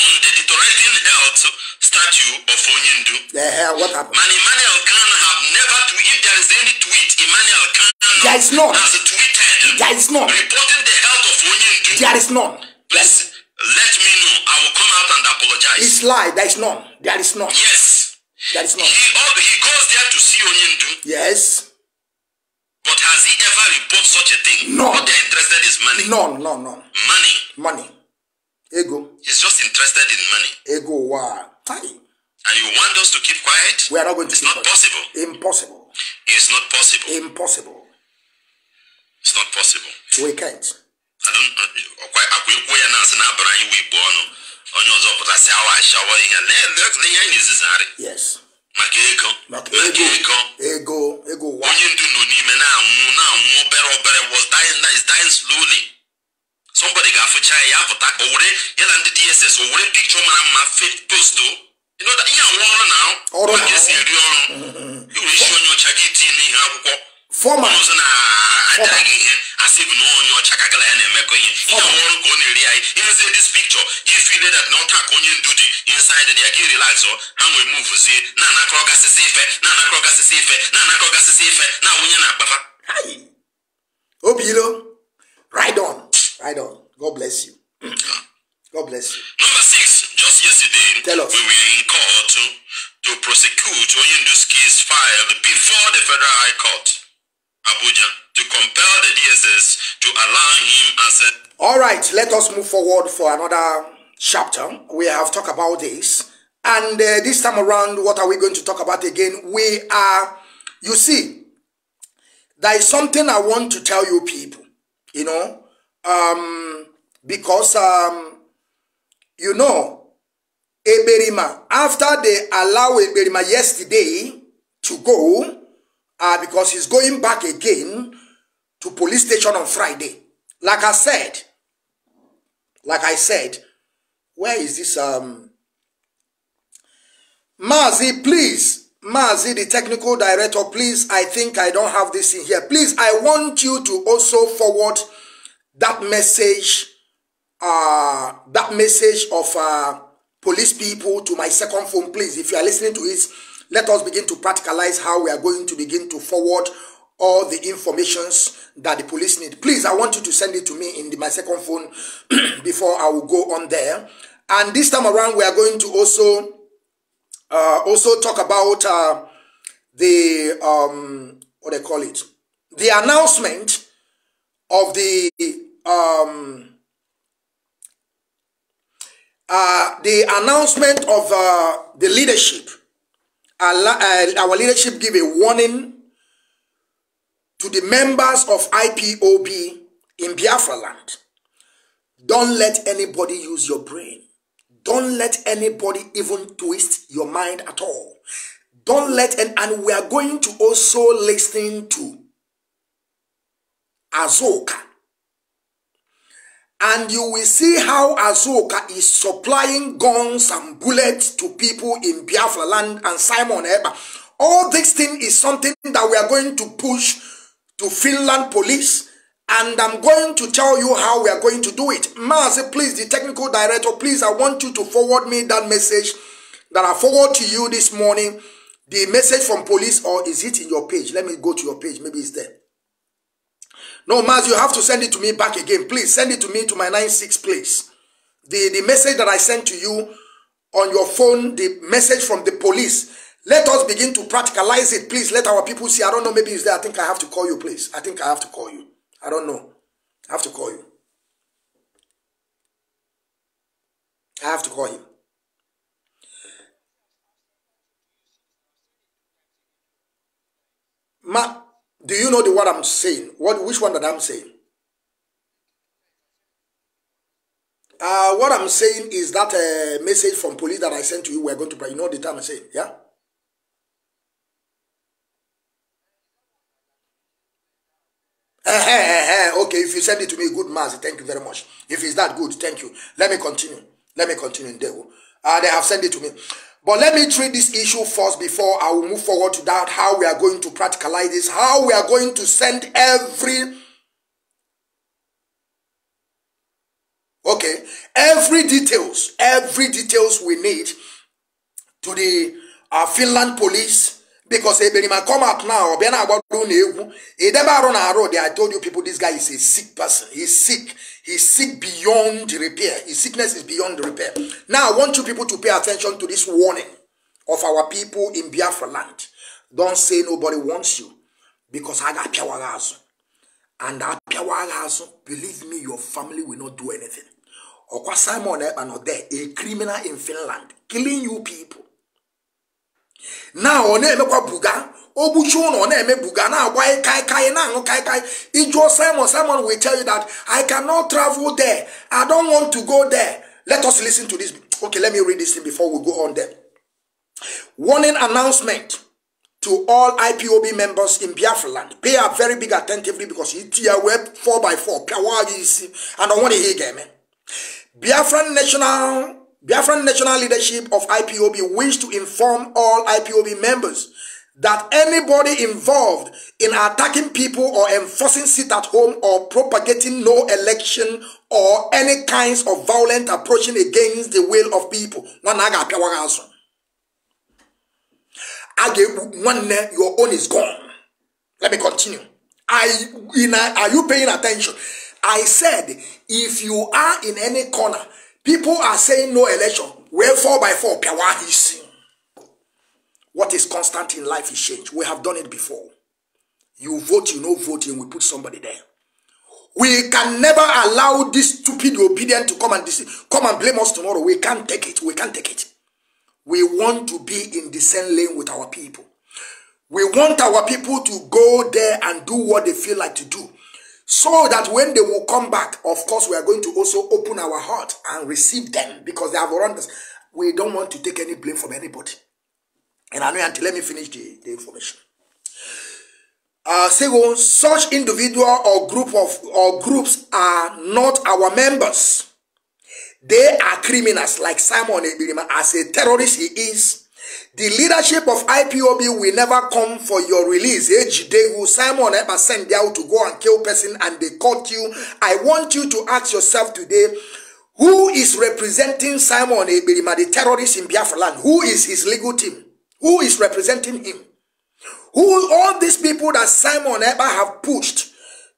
on the deteriorating health statue of Onyendu. The hell, what happened? And Emmanuel Kano have never tweeted. If there is any tweet, Emmanuel Kano there is none. Has tweeted there is none. Reporting the health of Onyendu. There is none. Please let me know. I will come out and apologize. It's lie. There is none. There is none. Yes. There is none. He, all, he goes there to see Onyendu. Yes. But has he ever reported such a thing? No. What they're interested in is money. No, no, no. Money. Money. Ego. He's just interested in money. Ego. Wow. And you want us to keep quiet? We are not going to. It's not quiet. Possible. Impossible. It's not possible. Impossible. It's not possible. We can't. I don't. Yes. Ego, ego, ego, ego. Was dying, is dying slowly. Somebody got for China for that already. Yelland D S S already picture man my fake post though. You know that you are one now. All right, you will show your chagiti in Habuko. Four months and I said, no, your chakakala and Mekoy. You are all going to the eye. Inside this picture, you feel that not a conian duty inside the Akiri Lazo. And we move to see Nana Krogas is safe, Nana Krogas is safe, Nana Krogas is safe. Now we are not Papa. Hi. Obilo, right on, right on. God bless you. God bless you. Number six, just yesterday, tell us. We were in court to, to prosecute Onyendu's case filed before the Federal High Court, Abuja, to compel the D S S to allow him access. All right, let us move forward for another chapter. We have talked about this, And uh, this time around, what are we going to talk about again? We are, you see, there is something I want to tell you people, you know, um, because, um, you know, Eberiman, after they allow Eberiman yesterday to go, uh, because he's going back again to police station on Friday. Like I said, like I said, where is this, um, Mazi, please, Mazi, the technical director, please, I think I don't have this in here. Please, I want you to also forward that message, uh, that message of uh, police people to my second phone, please. If you are listening to it, let us begin to practicalize how we are going to begin to forward all the informations that the police need. Please, I want you to send it to me in the, my second phone before I will go on there. And this time around, we are going to also... Uh, also talk about uh, the, um, what they call it, the announcement of the, um, uh, the announcement of uh, the leadership. Our, uh, our leadership gave a warning to the members of I P O B in Biafra land. Don't let anybody use your brain. Don't let anybody even twist your mind at all. Don't let, and, and we are going to also listen to Azoka. And you will see how Azoka is supplying guns and bullets to people in Biafra land and Simon Eba. All this thing is something that we are going to push to Finland police. And I'm going to tell you how we are going to do it. Mazi, please, the technical director, please, I want you to forward me that message that I forward to you this morning. The message from police, or is it in your page? Let me go to your page. Maybe it's there. No, Mazi, you have to send it to me back again. Please, send it to me to my ninety-six, please. The, the message that I sent to you on your phone, the message from the police. Let us begin to practicalize it. Please, let our people see. I don't know, maybe it's there. I think I have to call you, please. I think I have to call you. I don't know. I have to call you. I have to call him. Ma, do you know the what I'm saying? What, which one that I'm saying? Uh, what I'm saying is that uh, message from police that I sent to you. We're going to pray. You know the time I'm saying, yeah? Okay, if you send it to me, good, Mazi, thank you very much. If it's that good, thank you. Let me continue. Let me continue. They, will, uh, they have sent it to me. But let me treat this issue first before I will move forward to that, how we are going to practicalize this, how we are going to send every... Okay, every details, every details we need to the uh, Finland police. Because Eberiman come out now, I told you people, this guy is a sick person. He's sick. He's sick beyond repair. His sickness is beyond repair. Now, I want you people to pay attention to this warning of our people in Biafra land. Don't say nobody wants you. Because I got Piawagazu. And I Piawagazu, believe me, your family will not do anything. Okwa Simon Ebano there, a criminal in Finland, killing you people. Now one eme kwa buga, obuchu no one eme buga na why kai kai na no kai kai. Ijo Simon Simon will tell you that I cannot travel there. I don't want to go there. Let us listen to this. Okay, let me read this thing before we go on there. Warning announcement to all I P O B members in Biafra land. Pay up very big attentively because it's here web four by four. Power is and I want to hear game. Biafran National. Biafran national leadership of I P O B wish to inform all I P O B members that anybody involved in attacking people or enforcing sit-at-home or propagating no election or any kinds of violent approaching against the will of people. Your own is gone. Let me continue. I, in a, are you paying attention? I said, if you are in any corner, people are saying no election. We're four by four. What is constant in life is change. We have done it before. You vote, you know voting, we put somebody there. We can never allow this stupid obedient to come and come and blame us tomorrow. We can't take it. We can't take it. We want to be in the same lane with our people. We want our people to go there and do what they feel like to do. So that when they will come back, of course, we are going to also open our heart and receive them because they have wronged us. We don't want to take any blame from anybody. And I know until let me finish the, the information. Uh, so such individual or group of or groups are not our members. They are criminals like Simon Eberiman. As a terrorist he is, the leadership of I P O B will never come for your release. Each day will Simon ever send you out to go and kill person and they caught you. I want you to ask yourself today, who is representing Simon Eberiman, the terrorist in Biafra land? Who is his legal team? Who is representing him? Who all these people that Simon Eber have pushed,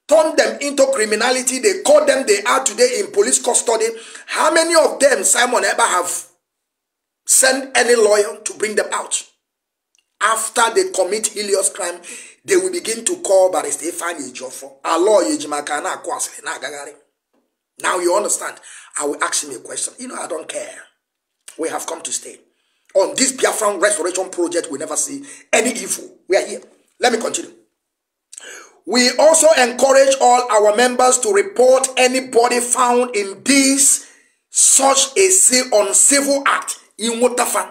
turned them into criminality, they caught them, they are today in police custody. How many of them Simon Eber have sent any lawyer to bring them out? After they commit heinous crime, they will begin to call Barrister Ifeanyi Ejiofor, Aloy Ejimako na Kwasi na Gagari. Now you understand, I will ask him a question. You know, I don't care. We have come to stay. On this Biafran restoration project, we never see any evil. We are here. Let me continue. We also encourage all our members to report anybody found in this such a uncivil act in Mutafa.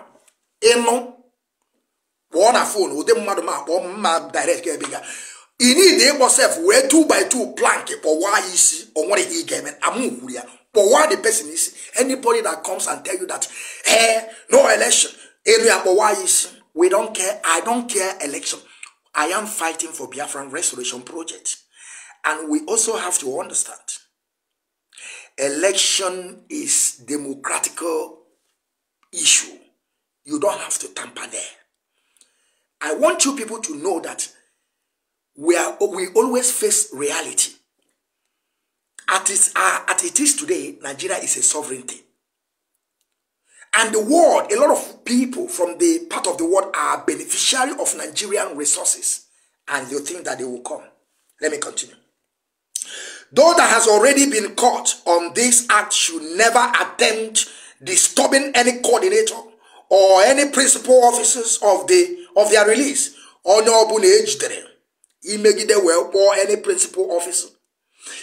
Eno. One phone. Udem madama. One mad direct. You need to yourself. Where two by two plank. For why is or what he gave and amu huya. But why the person is, anybody that comes and tell you that, eh, no election, we don't care, I don't care election. I am fighting for Biafran Restoration Project. And we also have to understand, election is a democratical issue. You don't have to tamper there. I want you people to know that we, are, we always face reality. At it, uh, at it is today, Nigeria is a sovereignty. And the world, a lot of people from the part of the world are beneficiary of Nigerian resources. And you think that they will come. Let me continue. Those that has already been caught on this act should never attempt disturbing any coordinator or any principal officers of the of their release. Honorable age there. He may get well or any principal officer.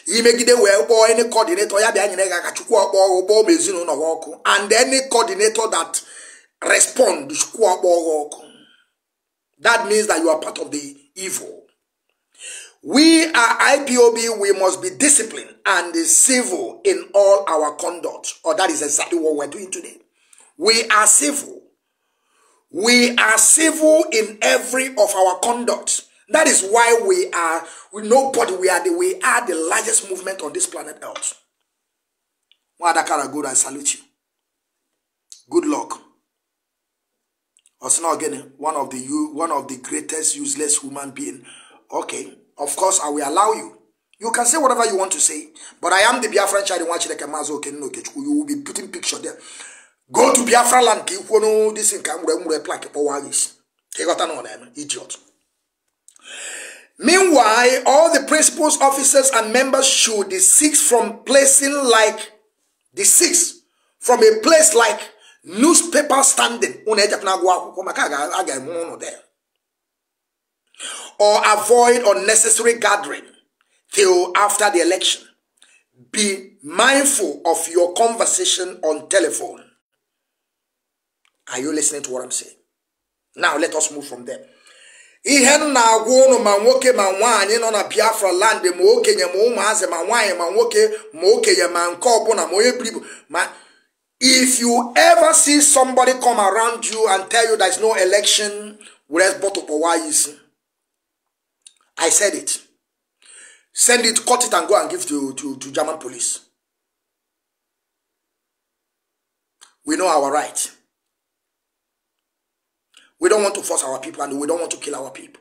He may get well or any coordinator and any coordinator that responds. That means that you are part of the evil. We are I P O B, we must be disciplined and civil in all our conduct. Or that is exactly what we're doing today. We are civil. We are civil in every of our conduct. That is why we are, we nobody, we are the we are the largest movement on this planet Earth. Wadakara, good, I salute you. Good luck. Osino again, one of the you one of the greatest useless human being. Okay, of course I will allow you. You can say whatever you want to say, but I am the Biafran child in Wachidekamazo. You will be putting picture there. Go to Biafra land, you know this in Kamura plaque for Wallace. He got an idiot. Meanwhile, all the principals, officers, and members should desist from placing like desist from a place like newspaper standing or avoid unnecessary gathering till after the election. Be mindful of your conversation on telephone. Are you listening to what I'm saying? Now let us move from there. Ihe na agwa unu ma nwoke ma nwaanyị nọ na Biafra land ma okenye ma ụmụazị ma nwaanyị ma nwoke ma okenye ma nke ọbụla ma onye bribu ma if you ever see somebody come around you and tell you there's no election, where's bottle for why is I said it. Send it, cut it and go and give to, to, to German police. We know our right. We don't want to force our people and we don't want to kill our people.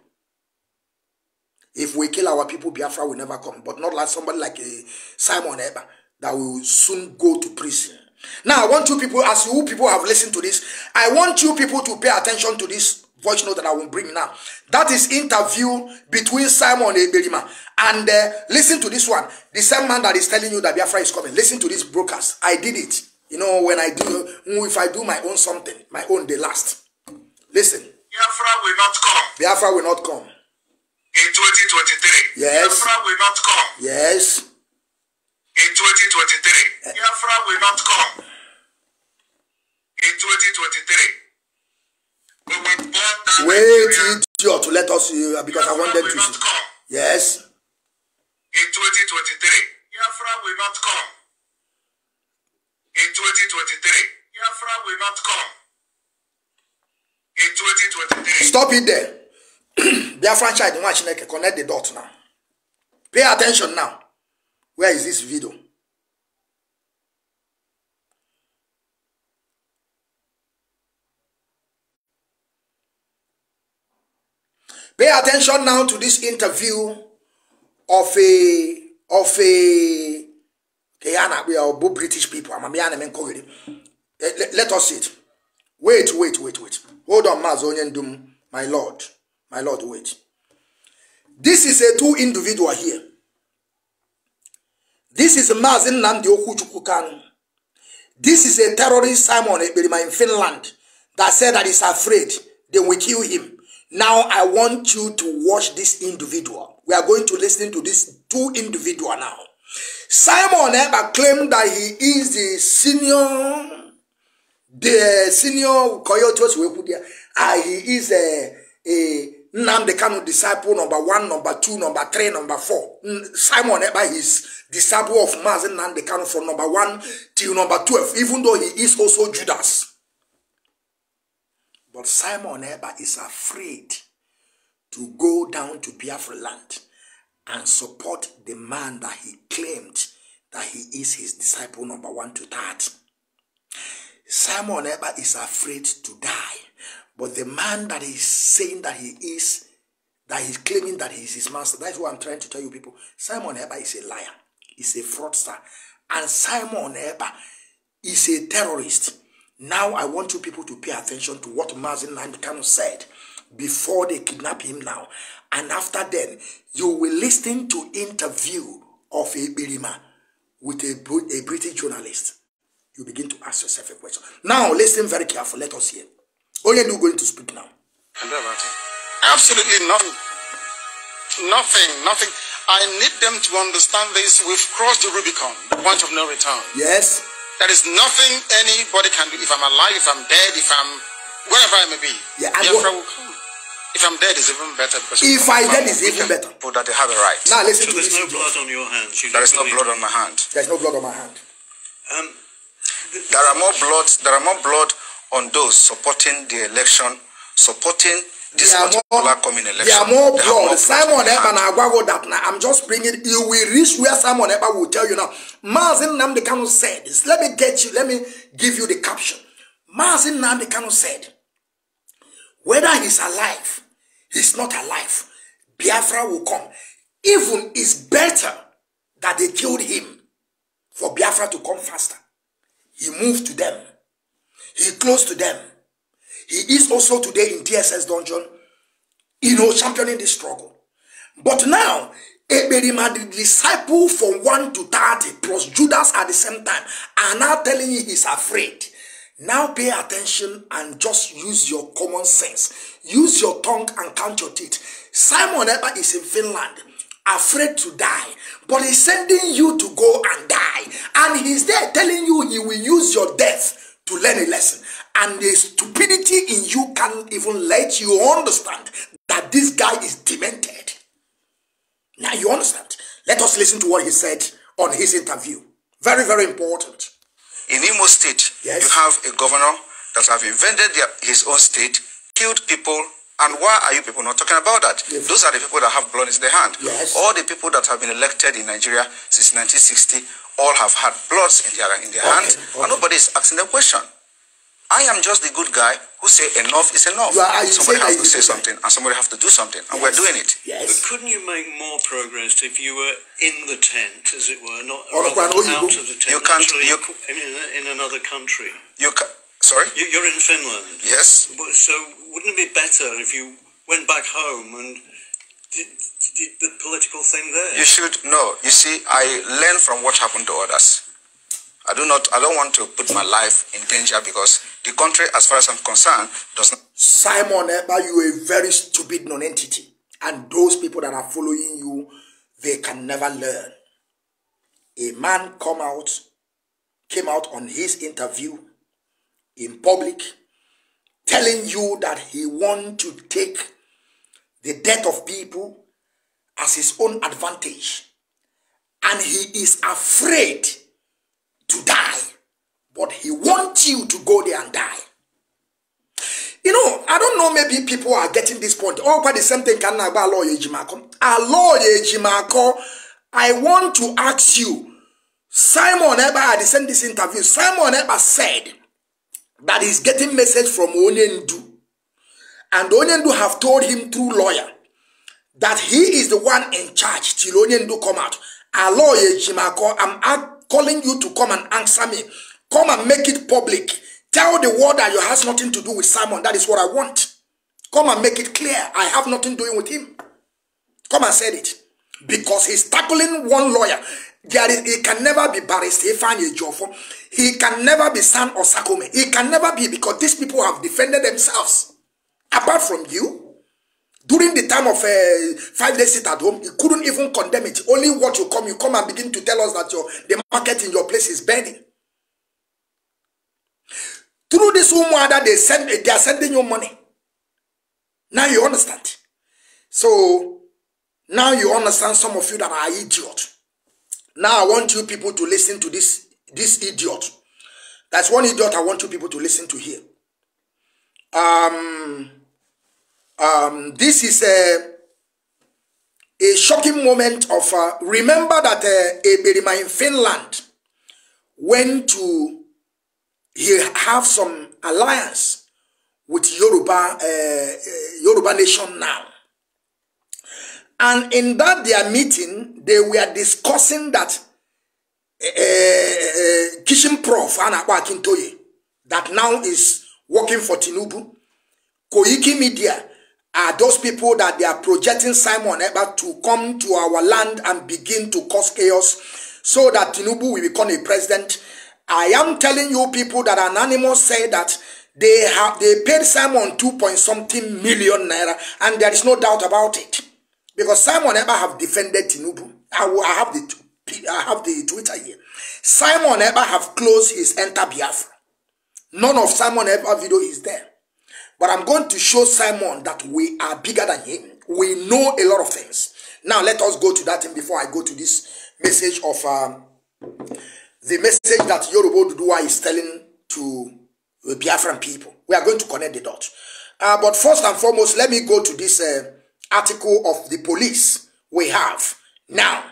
If we kill our people, Biafra will never come. But not like somebody like a Simon Eber that will soon go to prison. Now, I want you people, as you people have listened to this, I want you people to pay attention to this voice note that I will bring now. That is interview between Simon Eberiman. And uh, listen to this one. The same man that is telling you that Biafra is coming. Listen to this broadcast. I did it. You know, when I do, if I do my own something, my own they last. Listen. Biafra will not come. Biafra will not come. In twenty twenty-three. Yes. Biafra will not come. Yes. In twenty twenty-three. Biafra will not come. In twenty twenty-three. We will burn down. Wait, idiot, to let us, uh, because Biafra I want them to see. Come. Yes. In twenty twenty-three. Biafra will not come. In twenty twenty-three. Biafra will not come. In twenty twenty-three. Stop it there. Biafra child, watch like connect the dots now. Pay attention now. Where is this video? Pay attention now to this interview of a of a Kayana. We are both British people. I'm a let, let us see it. Wait, wait, wait, wait. Hold on, Mazonian, my lord. My lord, wait. This is a two individual here. This is Mazi Nnamdi Okechukwu Kanu. This is a terrorist Simon Eberiman in Finland that said that he's afraid they will kill him. Now I want you to watch this individual. We are going to listen to this two individual now. Simon Eber claimed that he is the senior, the senior coyotes we put there, and he is a a Nnamdi Kanu disciple number one, number two, number three, number four. Simon Eba is disciple of Mazi Nnamdi Kanu from number one till number twelve, even though he is also Judas. But Simon Eba is afraid to go down to Biafra land and support the man that he claimed that he is his disciple number one to that. Simon Eba is afraid to die. But the man that is saying that he is, that he's claiming that he is his master, that's what I'm trying to tell you people. Simon Eber is a liar. He's a fraudster. And Simon Eber is a terrorist. Now I want you people to pay attention to what Mazi Nnamdi Kanu said before they kidnap him now. And after then, you will listen to interview of Eberiman with a, a British journalist. You begin to ask yourself a question. Now listen very carefully. Let us hear. Onyendu going to speak now. Absolutely nothing. Nothing, nothing. I need them to understand this. We've crossed the Rubicon, the point of no return. Yes. There is nothing anybody can do. If I'm alive, if I'm dead, if I'm wherever I may be. Yeah, I will come. If I'm dead, it's even better. If I'm dead, it's even better. People that they have a right. Now listen to this. There's no blood on your hand. There is no blood on my hand. There's no blood on my hand. Um, there are more blood. There are more blood. On those supporting the election, supporting this particular coming election. There are more blood. Simon Eber na agwago that now. I'm just bringing it. You will reach where Simon Eber will tell you now. Mazi Nnamdi Kanu said this. Let me get you. Let me give you the caption. Mazi Nnamdi Kanu said, whether he's alive, he's not alive, Biafra will come. Even it's better that they killed him for Biafra to come faster. He moved to them. He close to them. He is also today in D S S dungeon, you know, championing this struggle. But now, Eberiman, the disciple from one to thirty plus Judas at the same time, are now telling you he's afraid. Now pay attention and just use your common sense. Use your tongue and count your teeth. Simon Eber is in Finland, afraid to die, but he's sending you to go and die. And he's there telling you he will use your death to learn a lesson. And the stupidity in you can't even let you understand that this guy is demented. Now you understand. Let us listen to what he said on his interview. Very, very important. In Imo State, yes, you have a governor that have invented their, his own state, killed people. And why are you people not talking about that? Yes. Those are the people that have blood in their hand. Yes. All the people that have been elected in Nigeria since nineteen sixty all have had bloods in their, in their okay, hand, okay. And nobody is asking the question. I am just the good guy who say enough is enough. You are, you somebody has to say something, and somebody has to do something, and yes, we're doing it. Yes. But couldn't you make more progress if you were in the tent, as it were, not or rather, or out you, of the tent, you can't, you, in, in another country? You can, sorry? You, you're in Finland. Yes. So wouldn't it be better if you went back home and did, did the political thing there? You should know. You see, I learn from what happened to others. I do not, I don't want to put my life in danger because the country, as far as I'm concerned, does not. Simon Eba, you are a very stupid non-entity. And those people that are following you, they can never learn. A man come out, came out on his interview in public, telling you that he wants to take the death of people as his own advantage. And he is afraid to die. But he wants you to go there and die. You know, I don't know, maybe people are getting this point. Oh, but the same thing can happen about Aloy Ejimako. Aloy Ejimako, I want to ask you, Simon Eba, I sent this interview, Simon Eba said that he's getting message from Onyendu. And Onyendu have told him through lawyer that he is the one in charge till Onyendu come out. Aloy Ejimako, I'm calling you to come and answer me. Come and make it public. Tell the world that you has nothing to do with Simon. That is what I want. Come and make it clear. I have nothing doing with him. Come and say it. Because he's tackling one lawyer. There is, he can never be Barisefa Ejiofor. He can never be San Osakome. He can never be, because these people have defended themselves. Apart from you, during the time of uh, five days sit at home, you couldn't even condemn it. Only what you come, you come and begin to tell us that your, the market in your place is burning. Through this woman that they send, they are sending you money. Now you understand. So, now you understand, some of you that are idiots. Now I want you people to listen to this, this idiot. That's one idiot I want you people to listen to here. Um, um, this is a, a shocking moment of, uh, remember that uh, Eberiman in Finland went to, he have some alliance with Yoruba, uh, Yoruba Nation now. And in that their meeting, they were discussing that uh, uh, Kishin Prof. Akintoye, that now is working for Tinubu, Koiki Media, are those people that they are projecting Simon Eba to come to our land and begin to cause chaos so that Tinubu will become a president. I am telling you people that anonymous say that they have they paid Simon two point something million naira, and there is no doubt about it, because Simon Eba have defended Tinubu. I, will, I have the I have the Twitter here. Simon Eba have closed his Enter Biafra. None of Simon Eba video is there, but I'm going to show Simon that we are bigger than him. We know a lot of things. Now let us go to that thing before I go to this message of. Um, The message that Yoruba Duduwa is telling to the Biafran people. We are going to connect the dots. Uh, but first and foremost, let me go to this uh, article of the police we have. Now,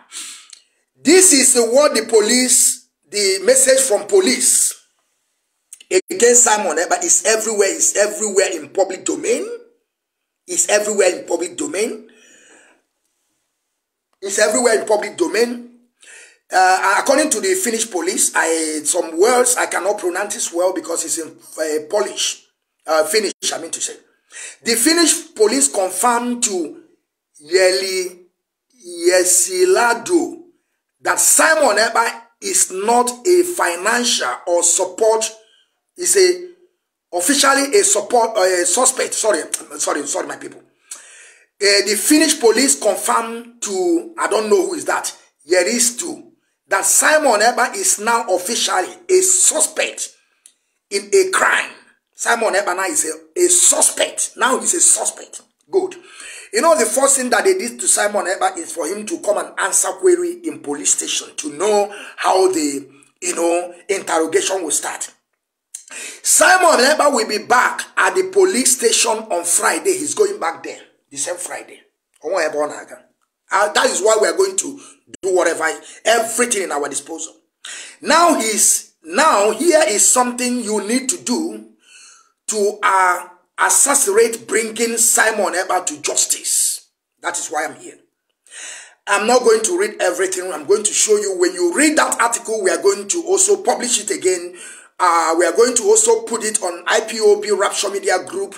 this is uh, what the police, the message from police against Simon Eba is everywhere, is everywhere in public domain. It's everywhere in public domain. It's everywhere in public domain. Uh, according to the Finnish police, I some words I cannot pronounce this well because it's in uh, Polish, uh, Finnish. I mean to say, the Finnish police confirmed to Yeli Yesilado that Simon Eba is not a financial or support. Is a officially a support uh, suspect. Sorry, sorry, sorry, my people. Uh, the Finnish police confirmed to I don't know who is that Yeristu. That Simon Eba is now officially a suspect in a crime. Simon Eba now is a, a suspect. Now he's a suspect. Good. You know, the first thing that they did to Simon Eba is for him to come and answer query in police station to know how the, you know, interrogation will start. Simon Eba will be back at the police station on Friday. He's going back there. The same Friday. Uh, that is why we are going to do whatever, everything in our disposal. Now he's now here is something you need to do to uh, accelerate bringing Simon Eba to justice. That is why I'm here. I'm not going to read everything. I'm going to show you when you read that article. We are going to also publish it again. Uh, we are going to also put it on I P O B Rapture Media Group.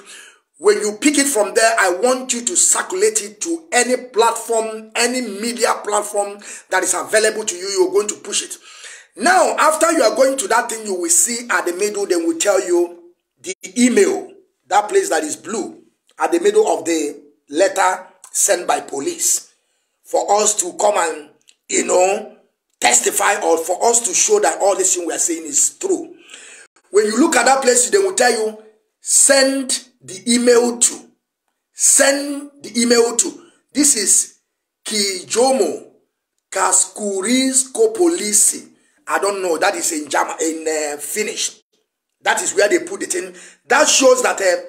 When you pick it from there, I want you to circulate it to any platform, any media platform that is available to you. You're going to push it. Now, after you are going to that thing, you will see at the middle, they will tell you the email, that place that is blue, at the middle of the letter sent by police, for us to come and, you know, testify, or for us to show that all this thing we are saying is true. When you look at that place, they will tell you, send the email to. Send the email to. This is Kijomo Kaskurisko Polisi. I don't know. That is in German, in uh, Finnish. That is where they put it in. That shows that uh,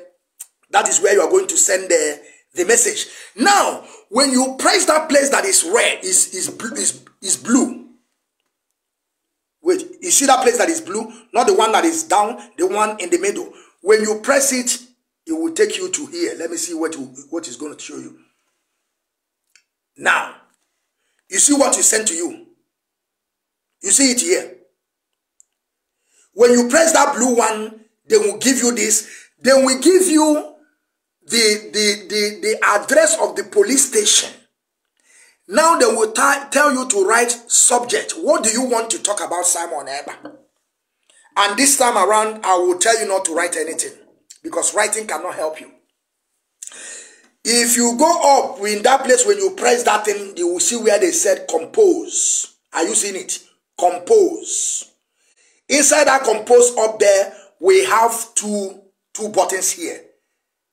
that is where you are going to send the, the message. Now, when you press that place that is red, is is is is blue. Wait, you see that place that is blue? Not the one that is down, the one in the middle. When you press it, it will take you to here. Let me see what you, what is going to show you. Now, you see what is sent to you. You see it here. When you press that blue one, they will give you this. They will give you the, the, the, the address of the police station. Now they will tell you to write subject. What do you want to talk about, Simon Eba? And this time around, I will tell you not to write anything, because writing cannot help you. If you go up in that place, when you press that thing, you will see where they said compose. Are you seeing it? Compose. Inside that compose up there, we have two, two buttons here.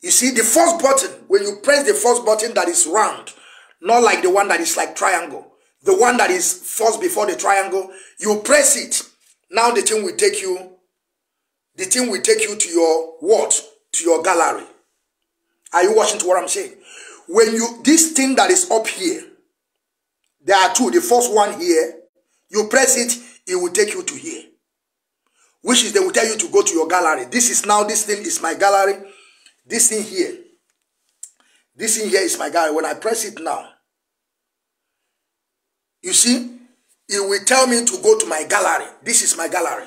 You see the first button, when you press the first button that is round, not like the one that is like triangle. The one that is first before the triangle, you press it. Now the thing will take you, the thing will take you to your what? To your gallery. Are you watching to what I'm saying? When you, this thing that is up here, there are two. The first one here, you press it, it will take you to here. Which is, they will tell you to go to your gallery. This is now, this thing is my gallery. This thing here. This thing here is my gallery. When I press it now, you see, it will tell me to go to my gallery. This is my gallery.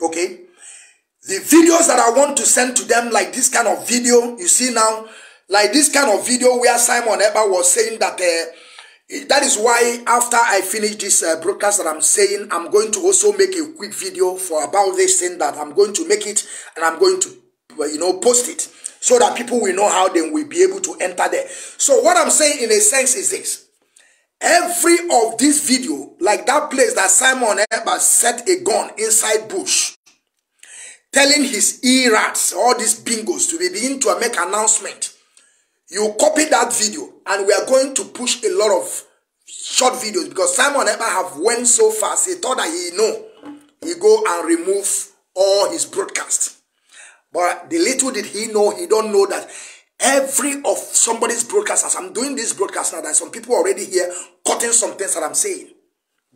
Okay? The videos that I want to send to them, like this kind of video, you see now, like this kind of video where Simon Eba was saying that, uh, that is why after I finish this uh, broadcast that I'm saying, I'm going to also make a quick video for about this thing that I'm going to make it, and I'm going to, you know, post it, so that people will know how they will be able to enter there. So what I'm saying in a sense is this. Every of this video, like that place that Simon Eba set a gun inside bush, telling his e-rats, all these bingos, to begin to make announcement. You copy that video, and we are going to push a lot of short videos, because Simon Eba have went so fast, he thought that he know. He go and remove all his broadcasts. But the little did he know, he don't know that every of somebody's broadcast, as I'm doing this broadcast now, that some people already here cutting some things that I'm saying.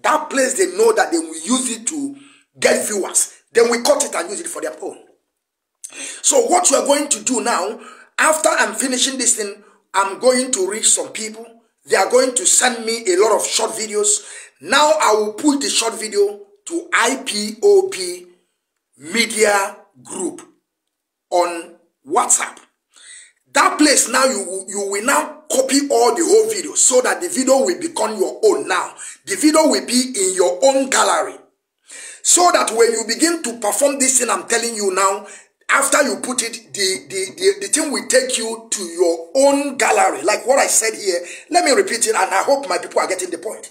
That place, they know that they will use it to get viewers. Then we cut it and use it for their own. So what we are going to do now, after I'm finishing this thing, I'm going to reach some people. They are going to send me a lot of short videos. Now I will put the short video to I P O B Media Group on WhatsApp. That place now, you, you will now copy all the whole video, so that the video will become your own now. The video will be in your own gallery. So that when you begin to perform this thing I'm telling you now, after you put it, the, the, the, the thing will take you to your own gallery. Like what I said here, let me repeat it, and I hope my people are getting the point.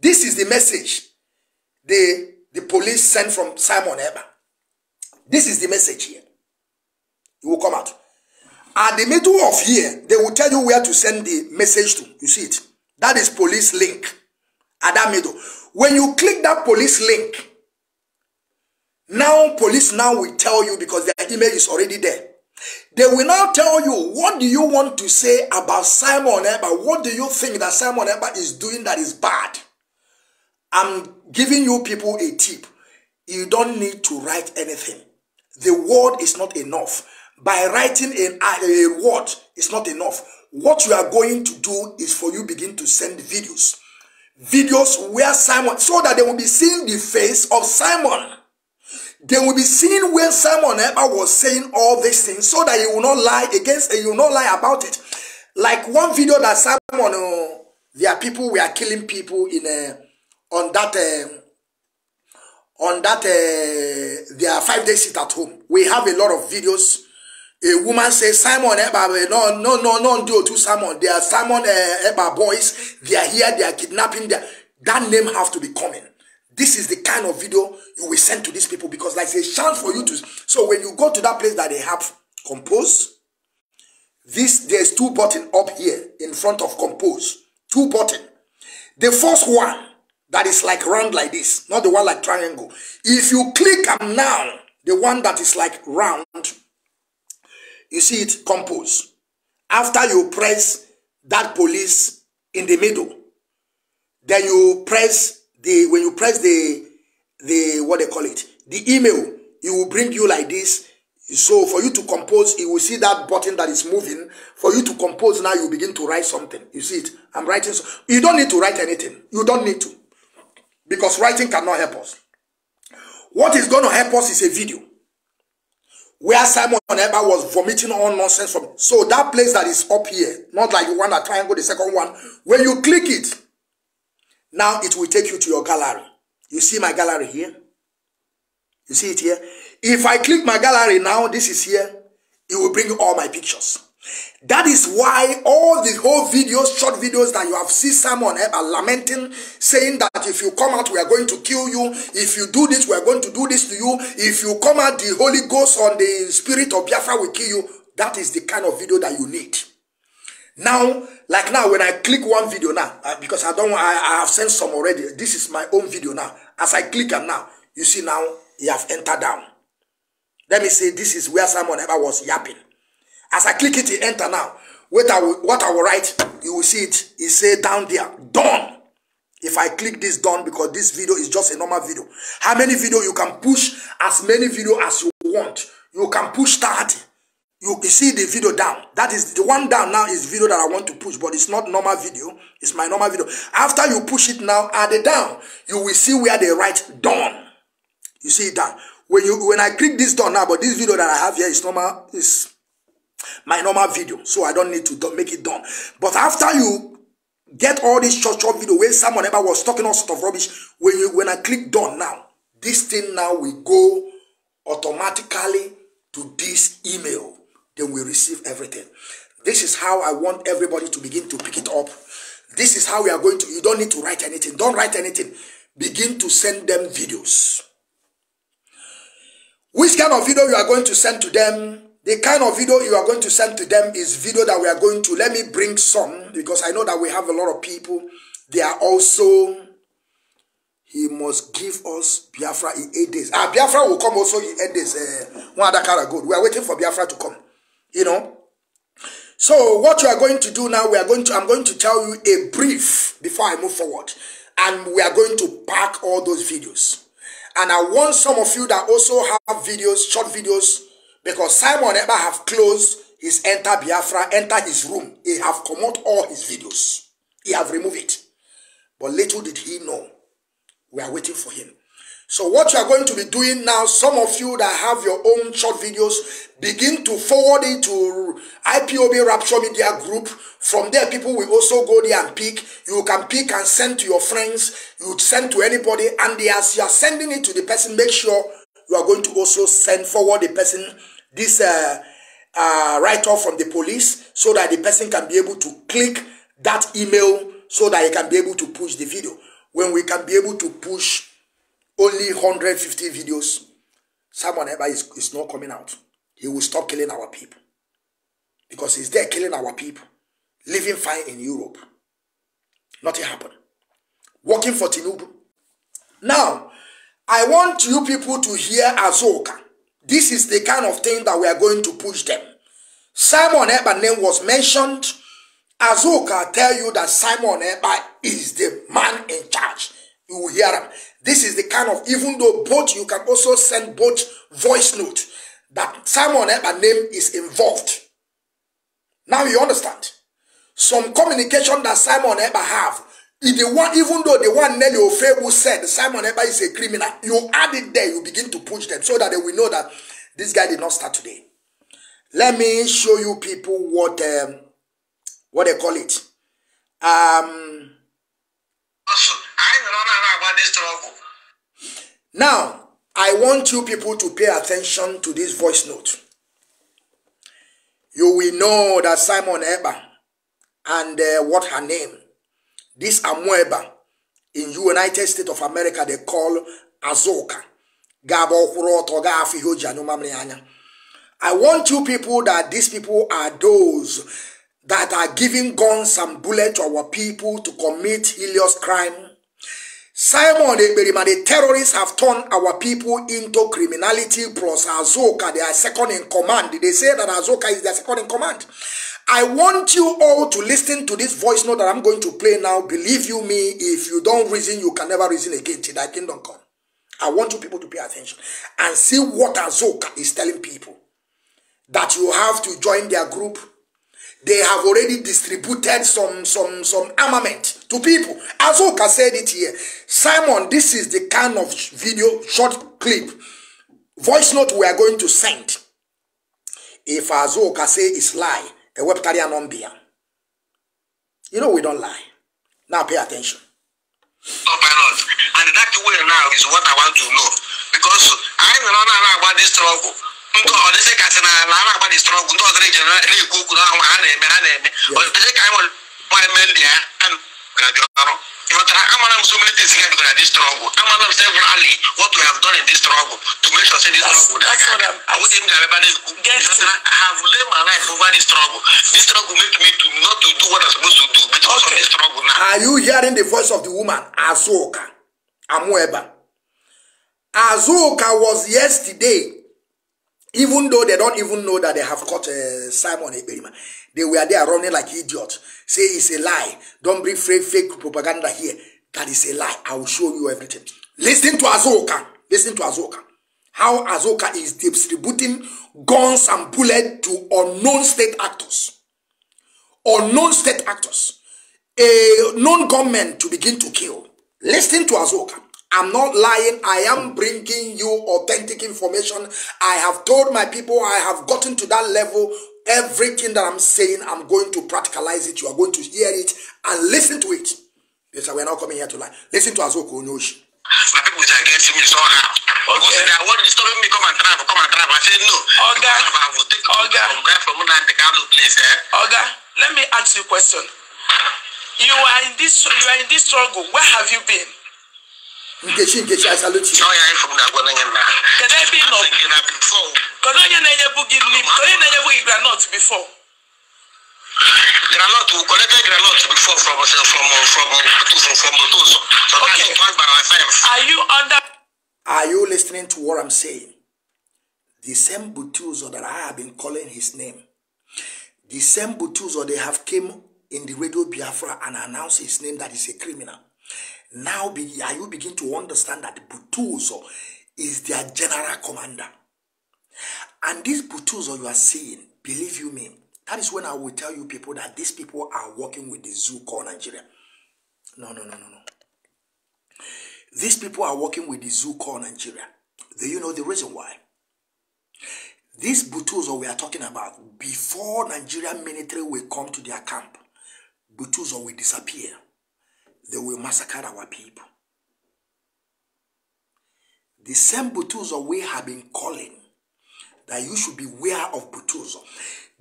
This is the message the, the police sent from Simon Eba. This is the message here. It will come out. At the middle of here, they will tell you where to send the message to. You see it? That is police link. At that middle. When you click that police link, now police now will tell you, because their email is already there. They will now tell you, what do you want to say about Simon Eba? What do you think that Simon Eba is doing that is bad? I'm giving you people a tip. You don't need to write anything. The word is not enough. By writing a, a word, it's not enough. What you are going to do is for you begin to send videos. Videos where Simon, so that they will be seeing the face of Simon. They will be seeing when Simon Eba was saying all these things, so that you will not lie against, and you will not lie about it. Like one video that Simon, uh, there are people, we are killing people in a on that uh, on that uh, their five-day sit at home. We have a lot of videos. A woman says, Simon Eberiman, no, no, no, no, do to Simon. They are Simon uh, Eberiman boys. They are here. They are kidnapping. They are... That name have to be coming. This is the kind of video you will send to these people because like a chance for you to. So when you go to that place that they have compose, this there's two buttons up here in front of compose. Two buttons. The first one that is like round like this, not the one like triangle. If you click on now, the one that is like round, you see it compose. After you press that police in the middle, then you press the, when you press the, the, what they call it, the email, it will bring you like this. So for you to compose, you will see that button that is moving. For you to compose now, you begin to write something. You see it? I'm writing. So you don't need to write anything. You don't need to. Because writing cannot help us. What is going to help us is a video. Where Simon Eberiman was vomiting all nonsense from. So that place that is up here, not like you want a triangle, the second one. When you click it, now it will take you to your gallery. You see my gallery here? You see it here? If I click my gallery now, this is here. It will bring all my pictures. That is why all the whole videos, short videos that you have seen Simon Eberiman lamenting, saying that if you come out, we are going to kill you. If you do this, we are going to do this to you. If you come out, the Holy Ghost on the spirit of Biafra will kill you. That is the kind of video that you need. Now, like now, when I click one video now, uh, because I don't, I, I have sent some already. This is my own video now. As I click and now, you see now, you have entered down. Let me say, this is where Simon Eberiman was yapping. As I click it, you enter now. What I, will, what I will write, you will see it. It say down there, done. If I click this done, because this video is just a normal video. How many video you can push? As many video as you want. You can push thirty. You see the video down. That is the one down now is video that I want to push, but it's not normal video. It's my normal video. After you push it now, add it down. You will see where they write done. You see it down. When you when I click this done now, but this video that I have here is normal, is my normal video, so I don't need to make it done. But after you get all this short short video where someone ever was talking all sort of rubbish, when you when I click done now, this thing now will go automatically to this email. Then we receive everything. This is how I want everybody to begin to pick it up. This is how we are going to, you don't need to write anything. Don't write anything. Begin to send them videos. Which kind of video you are going to send to them? The kind of video you are going to send to them is video that we are going to, let me bring some, because I know that we have a lot of people. They are also, he must give us Biafra in eight days. Ah, Biafra will come also in eight days. Uh, one other kind of good. We are waiting for Biafra to come. You know, so what you are going to do now, we are going to, I'm going to tell you a brief before I move forward, and we are going to pack all those videos. And I want some of you that also have videos, short videos, because Simon Eberiman have closed his enter Biafra, enter his room. He have come out all his videos. He have removed it. But little did he know, we are waiting for him. So what you are going to be doing now, some of you that have your own short videos, begin to forward it to I P O B Rapture Media Group. From there, people will also go there and pick. You can pick and send to your friends. You send to anybody. And as you are sending it to the person, make sure you are going to also send forward the person this uh, uh, write-off from the police so that the person can be able to click that email so that he can be able to push the video. When we can be able to push only one hundred fifty videos, Simon Eberiman is, is not coming out. He will stop killing our people. Because he's there killing our people. Living fine in Europe. Nothing happened. Working for Tinubu. Now, I want you people to hear Azoka. This is the kind of thing that we are going to push them. Simon Eberiman's name was mentioned. Azoka tell you that Simon Eberiman is the man in charge. You will hear them. This is the kind of, even though both, you can also send both voice note that Simon Eberiman name is involved. Now you understand. Some communication that Simon Eberiman have, if the one, even though the one Nelly Ofebu said Simon Eberiman is a criminal, you add it there, you begin to push them so that they will know that this guy did not start today. Let me show you people what um, what they call it. Um. Also, I don't know. this struggle. Now, I want you people to pay attention to this voice note. You will know that Simon Eba and uh, what her name, this Amueba, in United States of America, they call Azoka. I want you people that these people are those that are giving guns and bullets to our people to commit heinous crime. Simon Eberiman, the terrorists have turned our people into criminality, plus Azoka, they are second in command. They say that Azoka is their second in command. I want you all to listen to this voice note that I'm going to play now. Believe you me, if you don't reason, you can never reason again till thy kingdom come. I want you people to pay attention and see what Azoka is telling people. That you have to join their group. They have already distributed some, some, some armament to people. Azoka said it here. Simon, this is the kind of video, short clip, voice note we are going to send. If Azoka say it's lie, a web carrier non-bia. You know we don't lie. Now pay attention. Oh, why not? And that way now is what I want to know. Because I don't know about this struggle. Yes. I've lived my life over this struggle. This struggle made me to not to do what I'm supposed to do because of this struggle now. Are you hearing the voice of the woman? Azoka Amueba. Azoka was yesterday. Even though they don't even know that they have caught uh, Simon Eberiman, they were there running like idiots. Say it's a lie. Don't bring fake, fake propaganda here. That is a lie. I will show you everything. Listen to Azoka. Listen to Azoka. How Azoka is distributing guns and bullets to unknown state actors. Unknown state actors. A known gunman to begin to kill. Listen to Azoka. I'm not lying. I am bringing you authentic information. I have told my people I have gotten to that level. Everything that I'm saying, I'm going to practicalize it. You are going to hear it and listen to it. Yes, we are not coming here to lie. Listen to Azoka Onyoshi. My people are against me somehow. Because they are disturbing me, come and travel, come and travel. I said no. Oga, Oga, Oga, let me ask you a question. You are in this, you are in this struggle. Where have you been? Nkechi, Nkechi, I salute you. Can I be not? Because I granite before. Granite, we collected granite before from from from from Butuzo. Okay. Are you under? Are you listening to what I'm saying? The same Butuzo that I have been calling his name, the same Butuzo they have came in the Radio Biafra and announced his name that he's a criminal. Now be, are you begin to understand that Butuzo is their general commander. And this Butuzo you are seeing, believe you me, that is when I will tell you people that these people are working with the zoo called Nigeria. No, no, no, no, no. These people are working with the zoo called Nigeria. Do you know the reason why? This Butuzo we are talking about, before Nigerian military will come to their camp, Butuzo will disappear. They will massacre our people. The same Butuzo we have been calling that you should beware of Butuzo.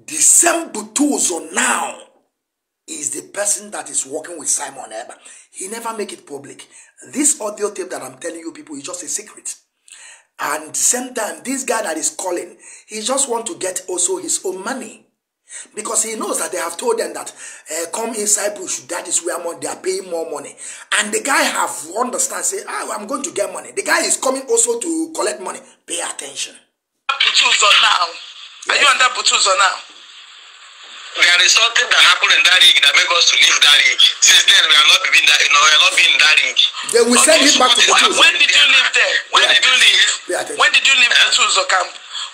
The same Butuzo now is the person that is working with Simon Eba. He never make it public. This audio tape that I'm telling you people is just a secret. And at the same time, this guy that is calling, he just want to get also his own money. Because he knows that they have told them that uh, come inside bush, that is where more, they are paying more money. And the guy have understand, say, oh, I'm going to get money. The guy is coming also to collect money. Pay attention. Butuzo now. Yes. Are you under Butuzo now? There is something that happened in that ring that make us to leave that ring. Since then, we are not being that, you know, we are not being in that ring. Then we okay, send him back to Butuzo. When did you leave there? When did you leave? When did you leave Butuzo camp?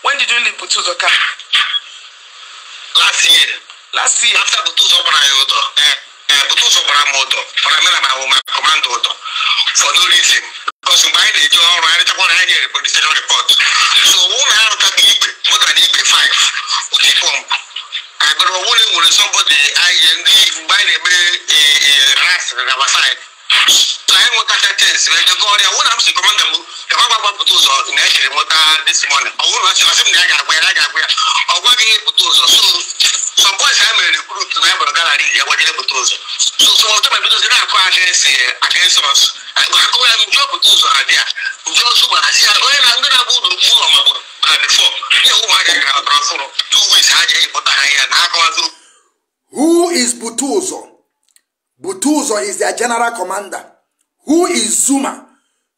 When did you leave Butuzo camp? Last year. Last year. After Butuzo Brayoto, Butuzo Bramoto, Pramela, my commando, for no reason. Because you mind it, you are right, I want to hear the police report. So, one hour to keep more than eighty-five. I got a warning with somebody, I and by the way, a rascal on our side. So I want that test. When you go there, what happens to command them? The Baba Butuzo in Ashiri Mota this morning. I want to assume that I wear, I got wear. I want to get Butuzo. So some boys have been recruited to have a gallery. I want to get Butuzo. So some of them are because they're not quite against against us. I go and job Butuzo idea. Butuzo, I see, I'm going to go to full on my book. Who is Butuzo? Butuzo is their general commander. Who is Zuma?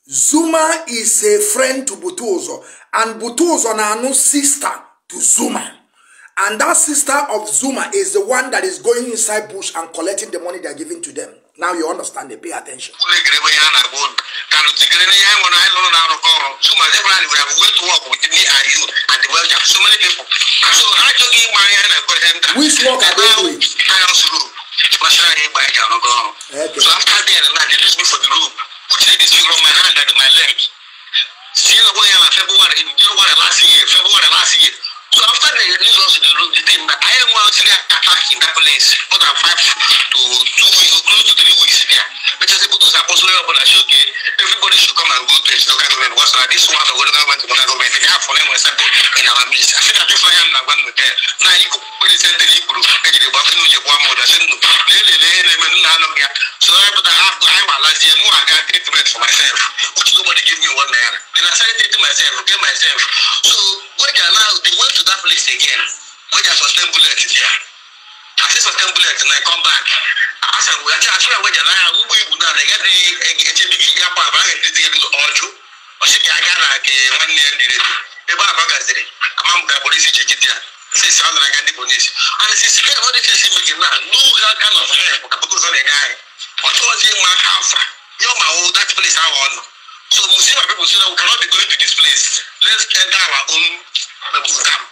Zuma is a friend to Butuzo, and Butuzo na no sister to Zuma. And that sister of Zuma is the one that is going inside bush and collecting the money they are giving to them. Now you understand, they pay attention. Which work are they doing? Okay. So after then, they used me for the room, which they disfigured my hand and my leg. Still, away in February, in February last year, February last year. So after they released us in the room, they think that I am actually attacking that place more than five to two weeks or close to three weeks there. Because the Buddhists are also available and should get everybody should come and go to the government. What's not this one? The government to the government. They have for them in our midst. I think that if I am not one with them, now you could put it in the Hebrew and you walk into your one more. So I have to I'm a last year more. I got treatment for myself, which nobody gave me one there. Then I started to myself, give myself. So when they are now, they went to that place again. When they are sustained bullets there. I see sustained bullets and I come back. I said, we are actually away. We now get the H M B G up and get the audio. Or she can get like one year. The Babagas, among the police, you get there. Says, I got the police. And she said, what is she making now? No, that kind of help. Because on a guy, or towards you, my house, you're my old, that place I want. So, Muslim people say, we cannot be going to this place. Let's enter our own camp.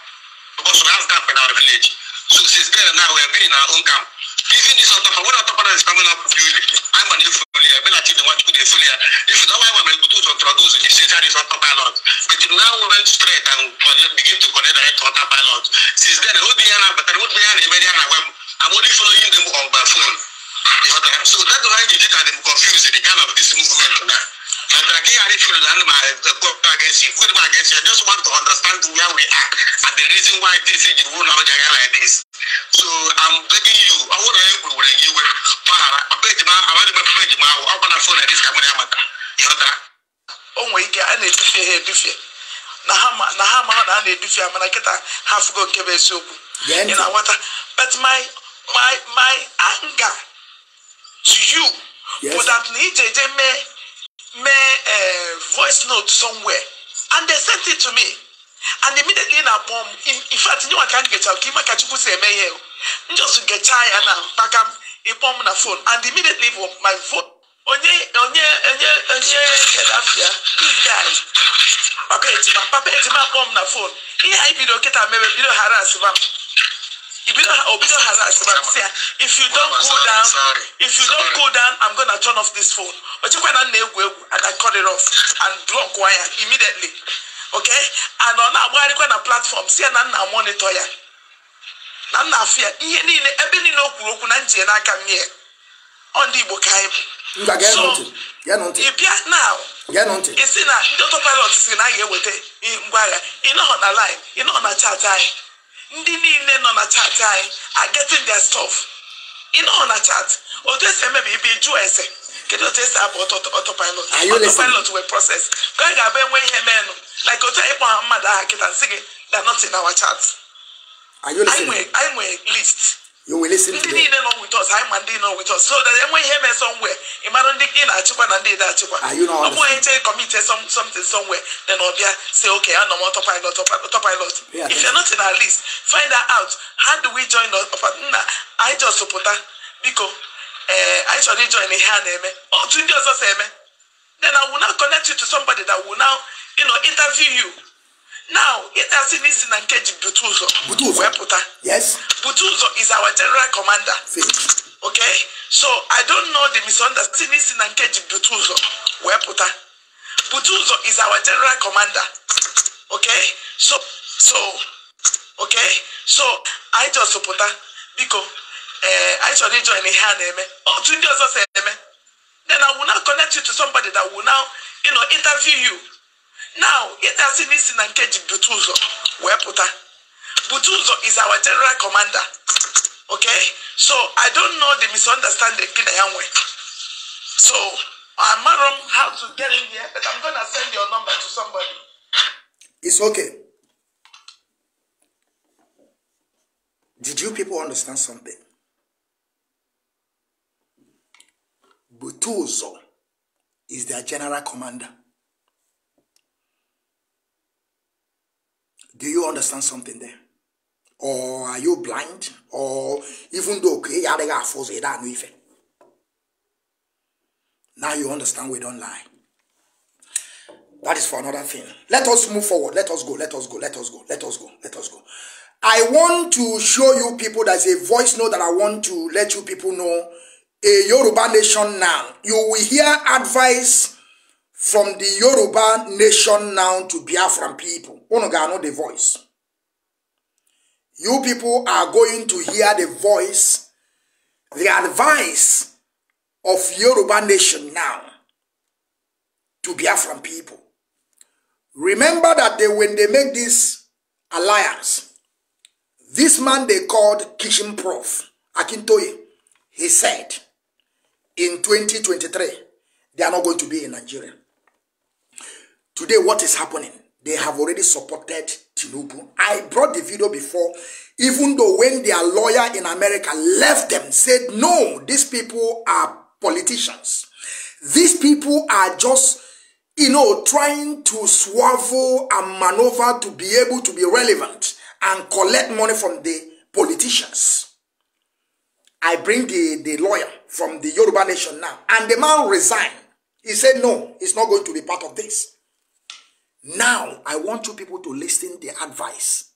Because we have camp in our village. So, since then, now we have been in our own camp. Even this other one, other one is coming up with you. I'm a new family. I've been active in one to the failure. If you don't want to introduce it, since that is not a pilot. But now we went straight and begin to connect direct to other pilots. Since then, it would be an but it would be an immediate. I'm only following them on my phone. So that's why you did I'm confused in the kind of this movement now. And I feel that my against you, good against you. I just want to understand where we are and the reason why they say you won't have a like this. So I'm begging you, I want to help you with I bet you, I want to pay you, I want to phone at this company. Oh my God, I need to feel here, do you? Nahama, Nahama, I need to feel I'm going to get a half go give a soup. You know what? But my, my, my anger to you, yes, would have needed a man. May a voice note somewhere, and they sent it to me. And immediately in a bomb, in, in fact, no one can get out. Give my Kachuku say, may you just get tired and back up a bomb on a phone. And immediately my phone, Onye, Onye, Onye, Onye, Kadafia, this guy, Papa Etima, Papa Etima, bomb on a phone. Here I be located, maybe you don't harass him. If you don't, if you don't harass him, if you don't go down, if you don't go down, I'm gonna turn off this phone. But you can and I cut it off and block wire immediately. Okay? And on our wire kind of platform, see and I monitor ya. Nana fear, ye need ebeni no kuroku nanti and I come here. On the bookheim. So if you now it's in a autopilot is in a year with it in wire. You know on a line, you know on a chat eye. Ndini on a chat eye are getting their stuff. You know on a chat. Or this maybe be a Jew. They don't test about autopilot. Are you autopilot listening? Will process. Going to be when you men like I can sing it. They're not in our chat. Are you listening? I'm a list. You will listen. They didn't know with us. I'm and they know with us. So that when you men somewhere, if I don't dig in at you and they that you want. Are you not? I'm going to commit some something somewhere. Then I'll be say okay. I'm on autopilot. Autopilot. Yeah, if you're not in our list, find that out. How do we join us? I just support that because. Uh, I shall join a hand, amen. Or to the other same. Then I will now connect you to somebody that will now, you know, interview you. Now, it has in this in Nkeji Butuzo. Butuzo. Yes. Butuzo is our general commander. See. Okay? So I don't know the misunderstanding in Nkeji Butuzo. Weputa. Butuzo is our general commander. Okay? So, so, okay? So, I just support that because. Uh, I shall join a hand, amen. Oh, to the other side, amen. Then I will you to somebody that will now, you know, interview you. Now, it has in this in Haji Butuzo. Where put her? Butuzo is our general commander. Okay? So, I don't know the misunderstanding in the young way. So, I'm not wrong how to get in here, but I'm going to send your number to somebody. It's okay. Did you people understand something? Butuzo is their general commander. Do you understand something there? Or are you blind? Or even though okay, now you understand we don't lie. That is for another thing. Let us move forward. Let us go. Let us go. Let us go. Let us go. Let us go. I want to show you people, there's a voice note that I want to let you people know. A Yoruba nation now. You will hear advice from the Yoruba nation now to Biafran people. Onoga know the voice. You people are going to hear the voice, the advice of Yoruba nation now to Biafran people. Remember that they, when they make this alliance, this man they called Kishin Prof Akintoye, he said, in twenty twenty-three, they are not going to be in Nigeria. Today, what is happening? They have already supported Tinubu. I brought the video before, even though when their lawyer in America left them, said, no, these people are politicians. These people are just, you know, trying to swivel and maneuver to be able to be relevant and collect money from the politicians. I bring the, the lawyer from the Yoruba nation now. And the man resigned. He said, no, he's not going to be part of this. Now, I want you people to listen to the advice.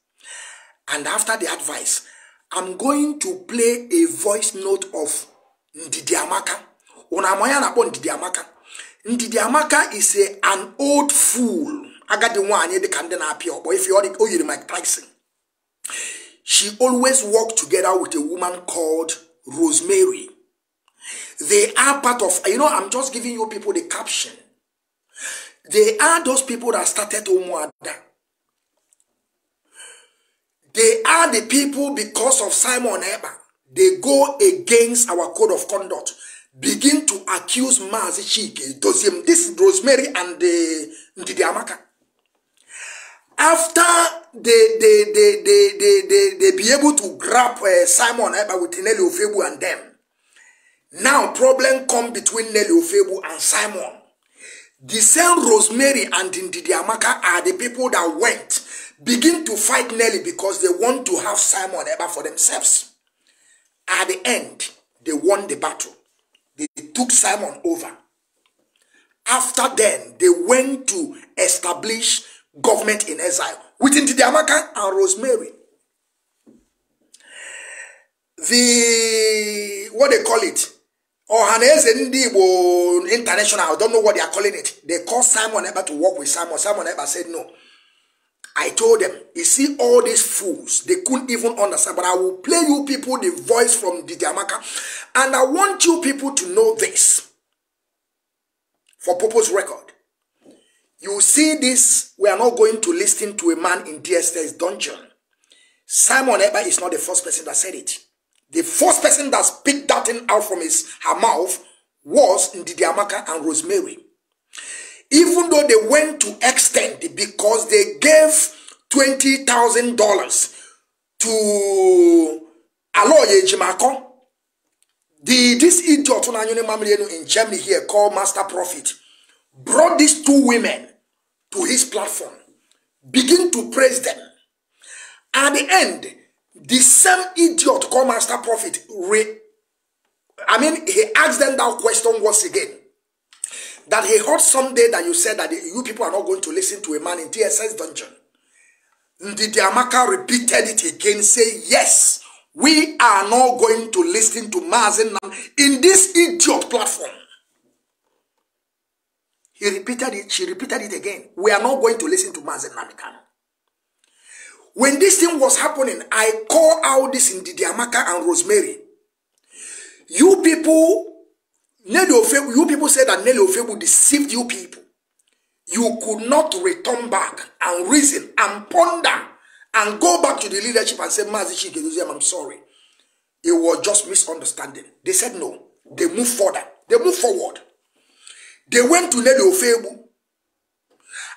And after the advice, I'm going to play a voice note of Ndidi Amaka. Ndidi Amaka. Ndidi Amaka is a, an old fool. I got the one here, the Candena appear. But if you are the, oh, you're Mike Tyson. She always worked together with a woman called Rosemary. They are part of, you know, I'm just giving you people the caption. They are those people that started Umuada. They are the people, because of Simon Eba, they go against our code of conduct. Begin to accuse Mazi Chike Edoziem. This is Rosemary and the Ndidi Amaka. After they, they, they, they, they, they, they be able to grab uh, Simon Eba with Nelly Ofebu and them, now problem come between Nelly Ofebu and Simon. The same Rosemary and Ndidi Amaka are the people that went, begin to fight Nelly because they want to have Simon Eba for themselves. At the end, they won the battle. They took Simon over. After then, they went to establish government in exile within Ndidi Amaka and Rosemary. The, what they call it, Ohaneze Ndibo International, I don't know what they are calling it. They called Simon Eba to work with Simon. Simon Eba said no. I told them, you see all these fools, they couldn't even understand. But I will play you people the voice from Ndidi Amaka. And I want you people to know this for purpose record. You see this, we are not going to listen to a man in D S S dungeon. Simon Eba is not the first person that said it. The first person that picked that thing out from his, her mouth was Ndidi Amaka and Rosemary. Even though they went to extend because they gave twenty thousand dollars to Aloy Ejimako, the this idiot in Germany here called Master Prophet brought these two women to his platform, begin to praise them. At the end, the same idiot called Master Prophet, re, I mean, he asked them that question once again. That he heard someday that you said that you people are not going to listen to a man in T S S dungeon. Ndidi Amaka repeated it again, say, yes, we are not going to listen to Mazi Nnamdi in this idiot platform. He repeated it, she repeated it again. We are not going to listen to Mazi Nnamdi Kanu. When this thing was happening, I call out this Ndidi Amaka and Rosemary. You people, Nelly Ofebu, you people said that Nelly Ofebu deceived you people. You could not return back and reason and ponder and go back to the leadership and say, Mazi Chike Edoziem, I'm sorry. It was just misunderstanding. They said no. They moved further. They moved forward. They went to Nelly Ofebu.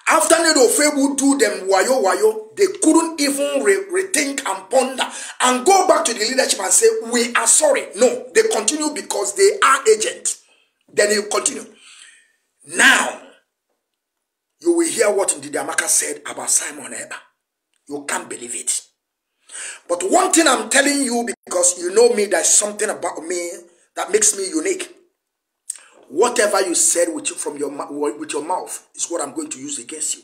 After Nelly Ofebu do them wayo wayo, they couldn't even re rethink and ponder and go back to the leadership and say, we are sorry. No, they continue because they are agents. Then they continue. Now, you will hear what Ndidi Amaka said about Simon Eba. You can't believe it. But one thing I'm telling you, because you know me, there's something about me that makes me unique. Whatever you said with you from your with your mouth is what I'm going to use against you.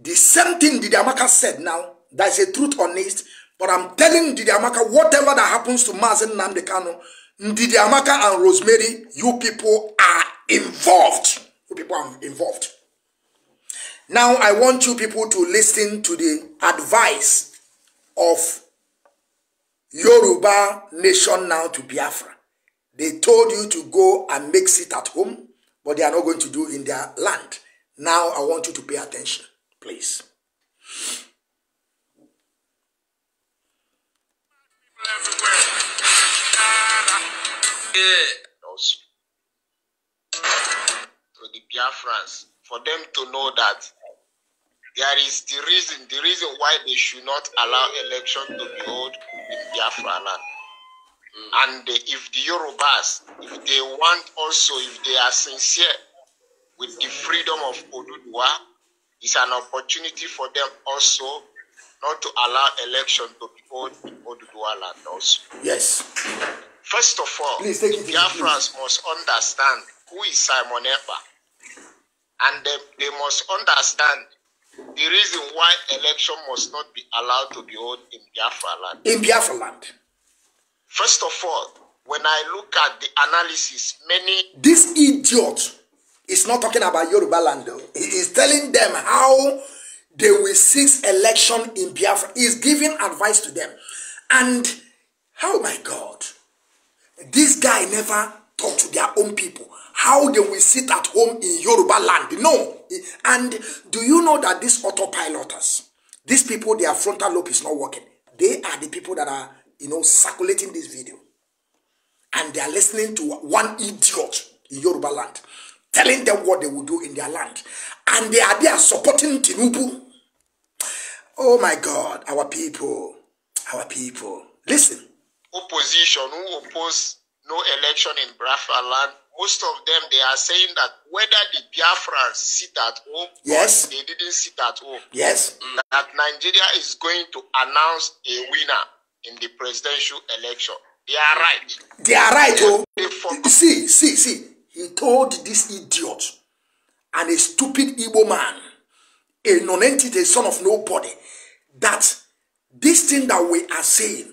The same thing Ndidi Amaka said now, there's a truth on it, but I'm telling Ndidi Amaka, whatever that happens to Mazi Nnamdi Kanu, Ndidi Amaka and Rosemary, you people are involved. You people are involved. Now, I want you people to listen to the advice of Yoruba Nation now to Biafra. They told you to go and make it at home, but they are not going to do in their land. Now, I want you to pay attention, please. To the Biafrans, for them to know that there is the reason, the reason why they should not allow election to be held in Biafra land. Mm. And the, if the Yorubas, if they want also, if they are sincere with the freedom of Oduduwa, it's an opportunity for them also not to allow election to be held in Oduduwa land also. Yes. First of all, please, the Biafrans must understand who is Simon Eba. And they, they must understand the reason why election must not be allowed to be held in Biafra land. In Biafra land. First of all, when I look at the analysis, many... This idiot is not talking about Yoruba land though. He is telling them how they will seize election in Biafra. He is giving advice to them. And, oh my God, this guy never talked to their own people. How they will sit at home in Yoruba land. No. And do you know that these autopiloters, these people, their frontal lobe is not working. They are the people that are, you know, circulating this video. And they are listening to one idiot in Yoruba land, telling them what they will do in their land. And they are there supporting Tinubu. Oh my God, our people, our people. Listen. Opposition who oppose no election in Biafra land, most of them, they are saying that whether the Biafrans sit at home, yes, or they didn't sit at home, yes, that Nigeria is going to announce a winner in the presidential election. They are right. They are right. Oh. See, see, see. He told this idiot and a stupid Igbo man, a non-entity, a son of nobody, that this thing that we are saying,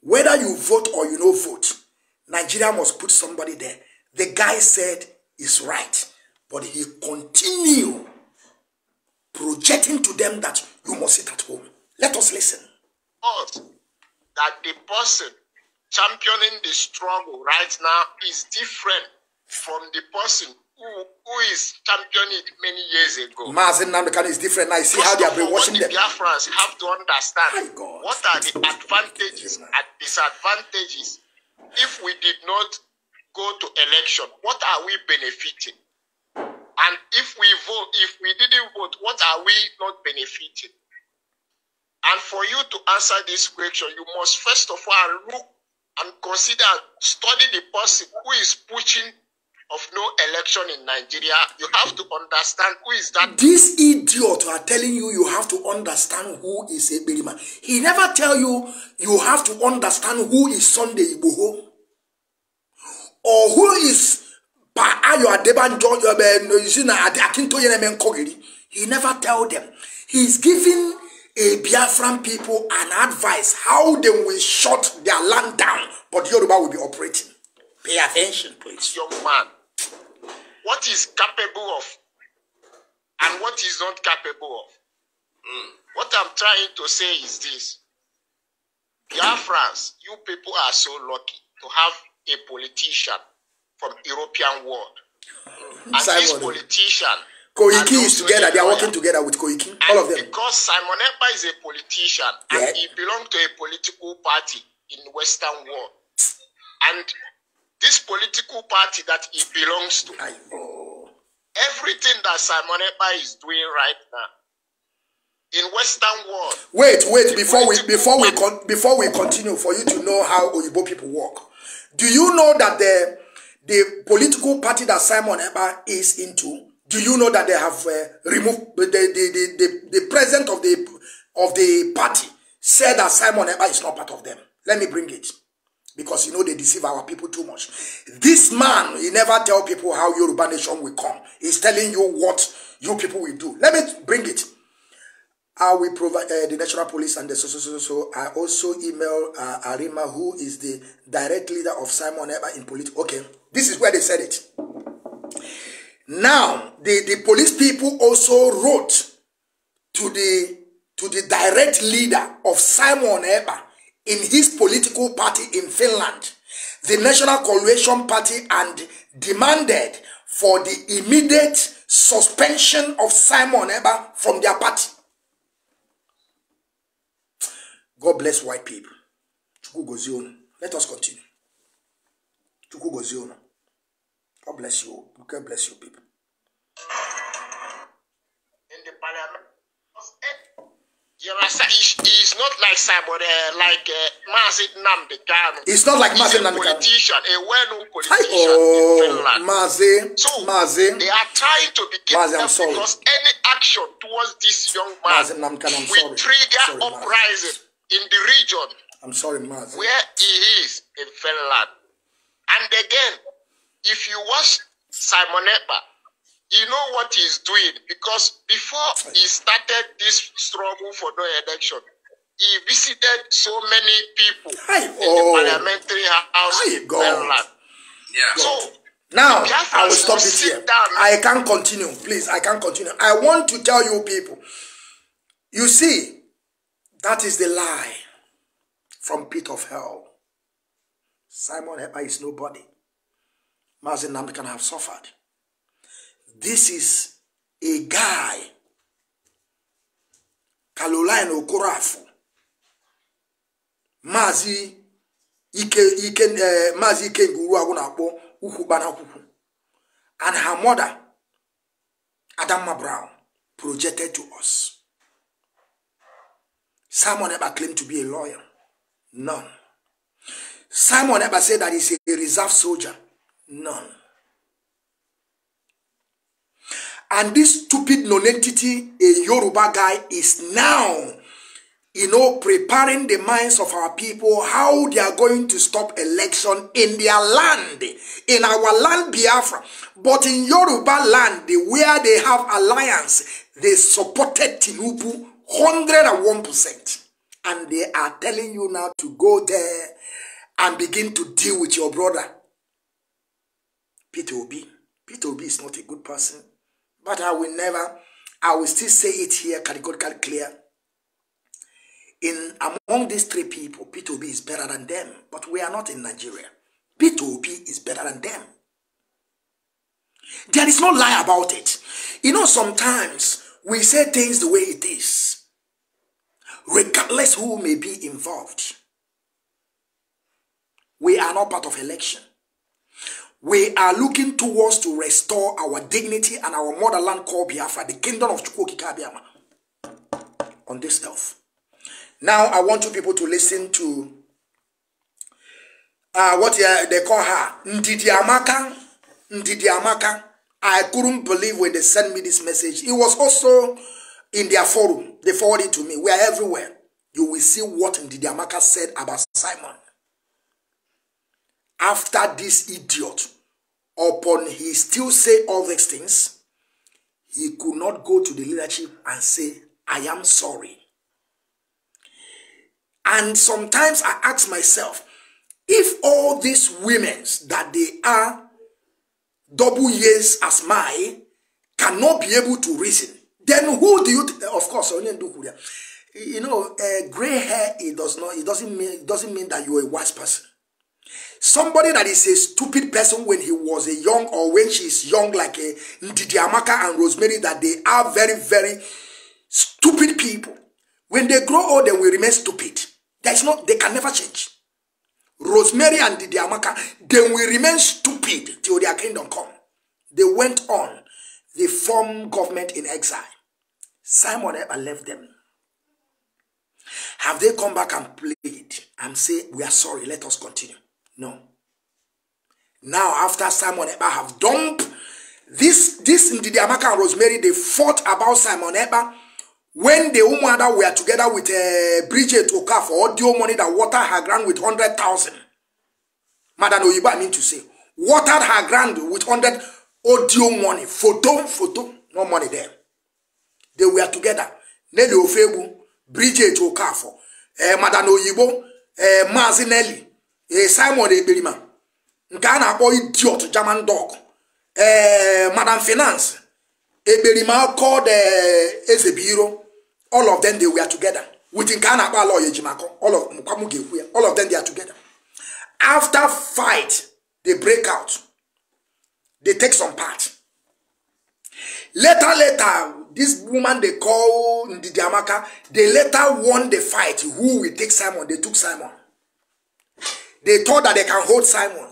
whether you vote or you don't vote, Nigeria must put somebody there. The guy said is right, but he continued projecting to them that you must sit at home. Let us listen. That the person championing the struggle right now is different from the person who, who is championing it many years ago. Mazi Nnamdi Kanu is different. I see first how they have been watching them. The Biafrans have to understand what are the advantages and disadvantages if we did not go to election. What are we benefiting? And if we vote, if we didn't vote, what are we not benefiting? And for you to answer this question, you must first of all look and consider, study the person who is pushing of no election in Nigeria. You have to understand who is that. This idiot are telling you you have to understand who is Eberiman. He never tell you you have to understand who is Sunday Igboho, or who is Akintoye. He never tell them. He's giving a Biafran people an advice how they will shut their land down, but Yoruba will be operating. Pay attention, please. Young man, what is capable of and what is not capable of? Mm. What I'm trying to say is this. Biafrans, you people are so lucky to have a politician from European world. And Simon, this politician... Koiki is together. They are working together with Koiki. All of them. Because Simon Ekpa is a politician, yeah, and he belongs to a political party in the Western world. And this political party that he belongs to, I, oh. everything that Simon Ekpa is doing right now, in Western world... Wait, wait, before we, before, we con before we continue, for you to know how Oyibo people work, do you know that the, the political party that Simon Ekpa is into, do you know that they have uh, removed the, the, the, the, the president of the, of the party said that Simon Ekpa is not part of them? Let me bring it. Because, you know, they deceive our people too much. This man, he never tell people how Yoruba nation will come. He's telling you what you people will do. Let me bring it. I will provide uh, the National Police and the so, so, so, so. I also emailed uh, Arima, who is the direct leader of Simon Ekpa in politics. Okay, this is where they said it. Now, the, the police people also wrote to the, to the direct leader of Simon Ekpa in his political party in Finland, the National Coalition Party, and demanded for the immediate suspension of Simon Ekpa from their party. God bless white people. Chukwu gozie unu. Let us continue. Chukwu gozie unu. God bless you. God bless you, people. In the parliament. He's not like Simon, uh, like uh, Mazi Nnamdi Kanu. He's not like Mazi Nnamdi Kanu. A politician, a well-known politician. Oh, in Mazi, so Mazi. They are trying to begin Mazi, I'm sorry. Because any action towards this young man Mazi Nnamdi Kanu, I'm sorry. will trigger sorry, uprising in the region. I'm sorry, Mazi. Where he is in Finland. And again, if you watch Simon Ekpa, you know what he's doing, because before he started this struggle for no election, he visited so many people Hi, in oh. the parliamentary house in Finland. Yeah. So now I will stop it here. Down. I can't continue, please. I can't continue. I want to tell you people. You see, that is the lie from pit of hell. Simon Ekpa is nobody. Mazi Nnamdi Kanu have suffered. This is a guy, Caroline Okorafu, Mazi Iken uh, Mazi Iken Guru Agunapo, Ukubana Kuku, and her mother, Adama Brown, projected to us. Simon Ekpa claimed to be a lawyer. None. Simon Ekpa said that he's a reserve soldier. None. And this stupid non-entity, a Yoruba guy, is now, you know, preparing the minds of our people how they are going to stop election in their land, in our land Biafra. But in Yoruba land, where they have alliance, they supported Tinubu one hundred and one percent. And they are telling you now to go there and begin to deal with your brother. P two B. P two B is not a good person. But I will never, I will still say it here categorically clear. In among these three people, P two B is better than them. But we are not in Nigeria. P two B is better than them. There is no lie about it. You know, sometimes we say things the way it is, regardless who may be involved. We are not part of election. We are looking towards to restore our dignity and our motherland called Biafra, the kingdom of Chukwu Okike Abiama, on this earth. Now, I want you people to listen to uh, what uh, they call her, Ndidi Amaka. Ndidi Amaka. I couldn't believe when they sent me this message. It was also in their forum. They forwarded it to me. We are everywhere. You will see what Ndidi Amaka said about Simon. After this idiot, upon he still say all these things, he could not go to the leadership and say, I am sorry. And sometimes I ask myself, if all these women that they are double years as mine cannot be able to reason, then who do you, of course, you know, uh, gray hair, it does not, it doesn't mean, it doesn't mean that you're a wise person. Somebody that is a stupid person when he was a young, or when she is young, like a Ndidi Amaka and Rosemary, that they are very, very stupid people. When they grow old, they will remain stupid. That's not, they can never change. Rosemary and Ndidi Amaka, they will remain stupid till their kingdom come. They went on. They formed government in exile. Simon Eber left them. Have they come back and played and say, we are sorry, let us continue? No. Now, after Simon Eber have dumped, this, this Ndidi Amaka and Rosemary, they fought about Simon Eber. When the woman that were together with uh, Bridget Oka for all the money that watered her ground with one hundred thousand. Madam Oyibo, I mean to say, watered her ground with one hundred audio money. Photo, photo, no money there. They were together. Nelly Ofebu, Bridget Oka for, eh, Madam Oyibo, eh, Mazi Nelly, eh, Simon Eberiman, Ghana boy idiot, German dog, eh, Madame Finance, Eberiman called uh, Ezebiro. All of them, they were together. Within Ghana, Aloy Ejimako, all of all of them, they are together. After fight, they break out. They take some part. Later, later, this woman they call Ndidi Amaka, they later won the fight. Who will take Simon? They took Simon. They thought that they can hold Simon.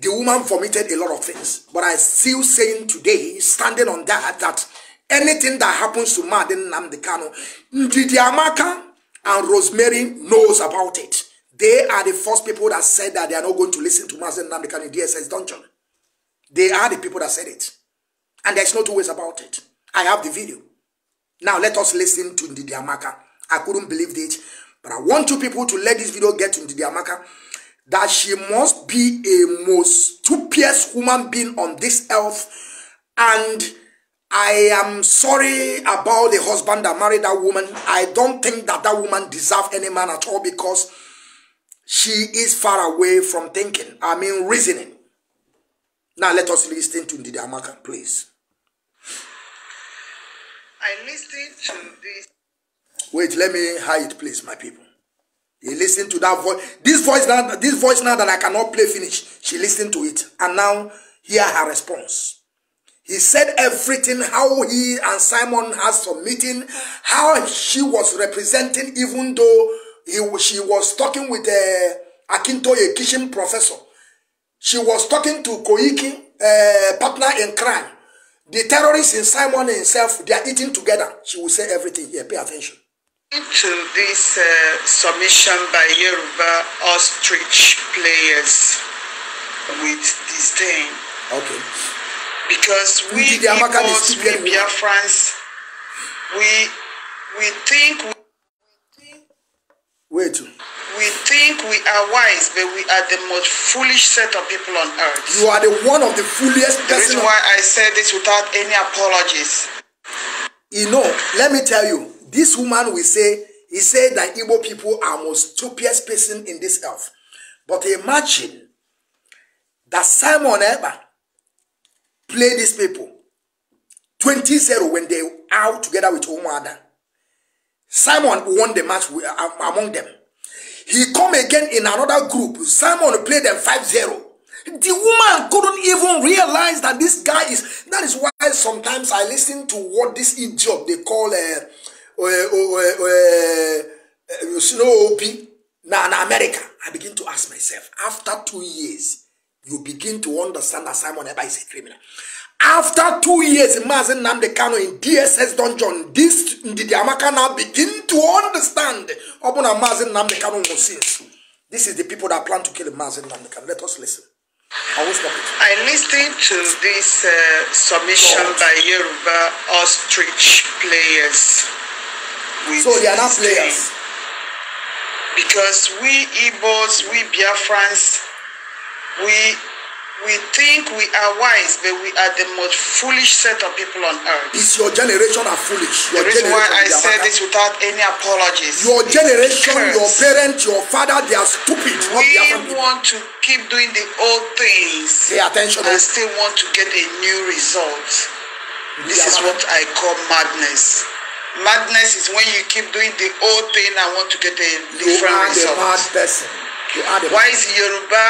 The woman vomited a lot of things. But I'm still saying today, standing on that, that anything that happens to Mazi Nnamdi Kanu, Ndidi Amaka and Rosemary knows about it. They are the first people that said that they are not going to listen to Mazi Nnamdi Kanu in D S S dungeon. They are the people that said it. And there's no two ways about it. I have the video. Now let us listen to Ndidi Amaka. I couldn't believe it. But I want you people to let this video get to Ndidi Amaka. That she must be a most stupidest human being on this earth. And I am sorry about the husband that married that woman. I don't think that that woman deserves any man at all, because she is far away from thinking. I mean reasoning. Now let us listen to Ndidi Amaka, please. I listened to this. Wait, let me hide, please, my people. He listened to that voice. This voice now, this voice now that I cannot play finish. She listened to it. And now, hear her response. He said everything, how he and Simon had some meeting, how she was representing, even though he, she was talking with uh, Akintoye, Kishin professor. She was talking to Koiki, uh, partner in crime. The terrorists in Simon himself, they are eating together. She will say everything here. Pay attention. To this uh, submission by Yoruba ostrich players with disdain. Okay. Because we Igbos, we Biafrans, we we think we, wait. We think we are wise, but we are the most foolish set of people on earth. You are the one of the fooliest person. The reason why I say this without any apologies. You know, let me tell you. This woman will say, he said that Igbo people are most stupidest person in this earth. But imagine that Simon Eber played these people twenty zero when they were out together with Umuada. Simon won the match among them. He come again in another group. Simon played them five zero. The woman couldn't even realize that this guy is... That is why sometimes I listen to what this idiot they call... Uh, Uh, uh, uh, uh, Snow O P now in America. I begin to ask myself, after two years, you begin to understand that Simon Eber is a criminal. After two years, Mazi Nnamdi Kanu in D S S dungeon, this Ndidi Amaka now begin to understand upon Mazi Nnamdi Kanu no sins. This is the people that plan to kill Mazi Nnamdi Kanu. Let us listen. I will stop it. I listened to this uh, submission God. by Yoruba ostrich players. So they are not players. Because we Igbos, we Biafrans, we we think we are wise, but we are the most foolish set of people on earth. It's your generation are foolish. Your the reason why I say this without any apologies. Your generation, your parents, your father, they are stupid. We want to keep doing the old things. Pay attention. And still want to get a new result. This is what I call madness. Madness is when you keep doing the old thing and want to get a different result. You are the mad person. Why is Yoruba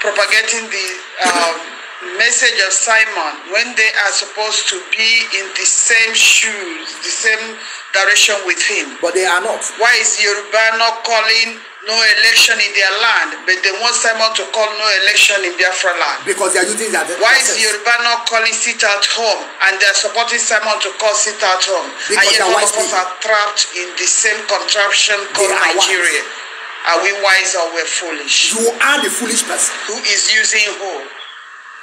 propagating the um, message of Simon when they are supposed to be in the same shoes, the same direction with him? But they are not. Why is Yoruba not calling no election in their land, but they want Simon to call no election in Biafra land? Because they are using that. Why process. Is Yoruba not calling sit at home, and they are supporting Simon to call sit at home? Because and yet all of us are trapped in the same contraption called Nigeria. Wise. Are we wise or we're foolish? You are the foolish person. Who is using who?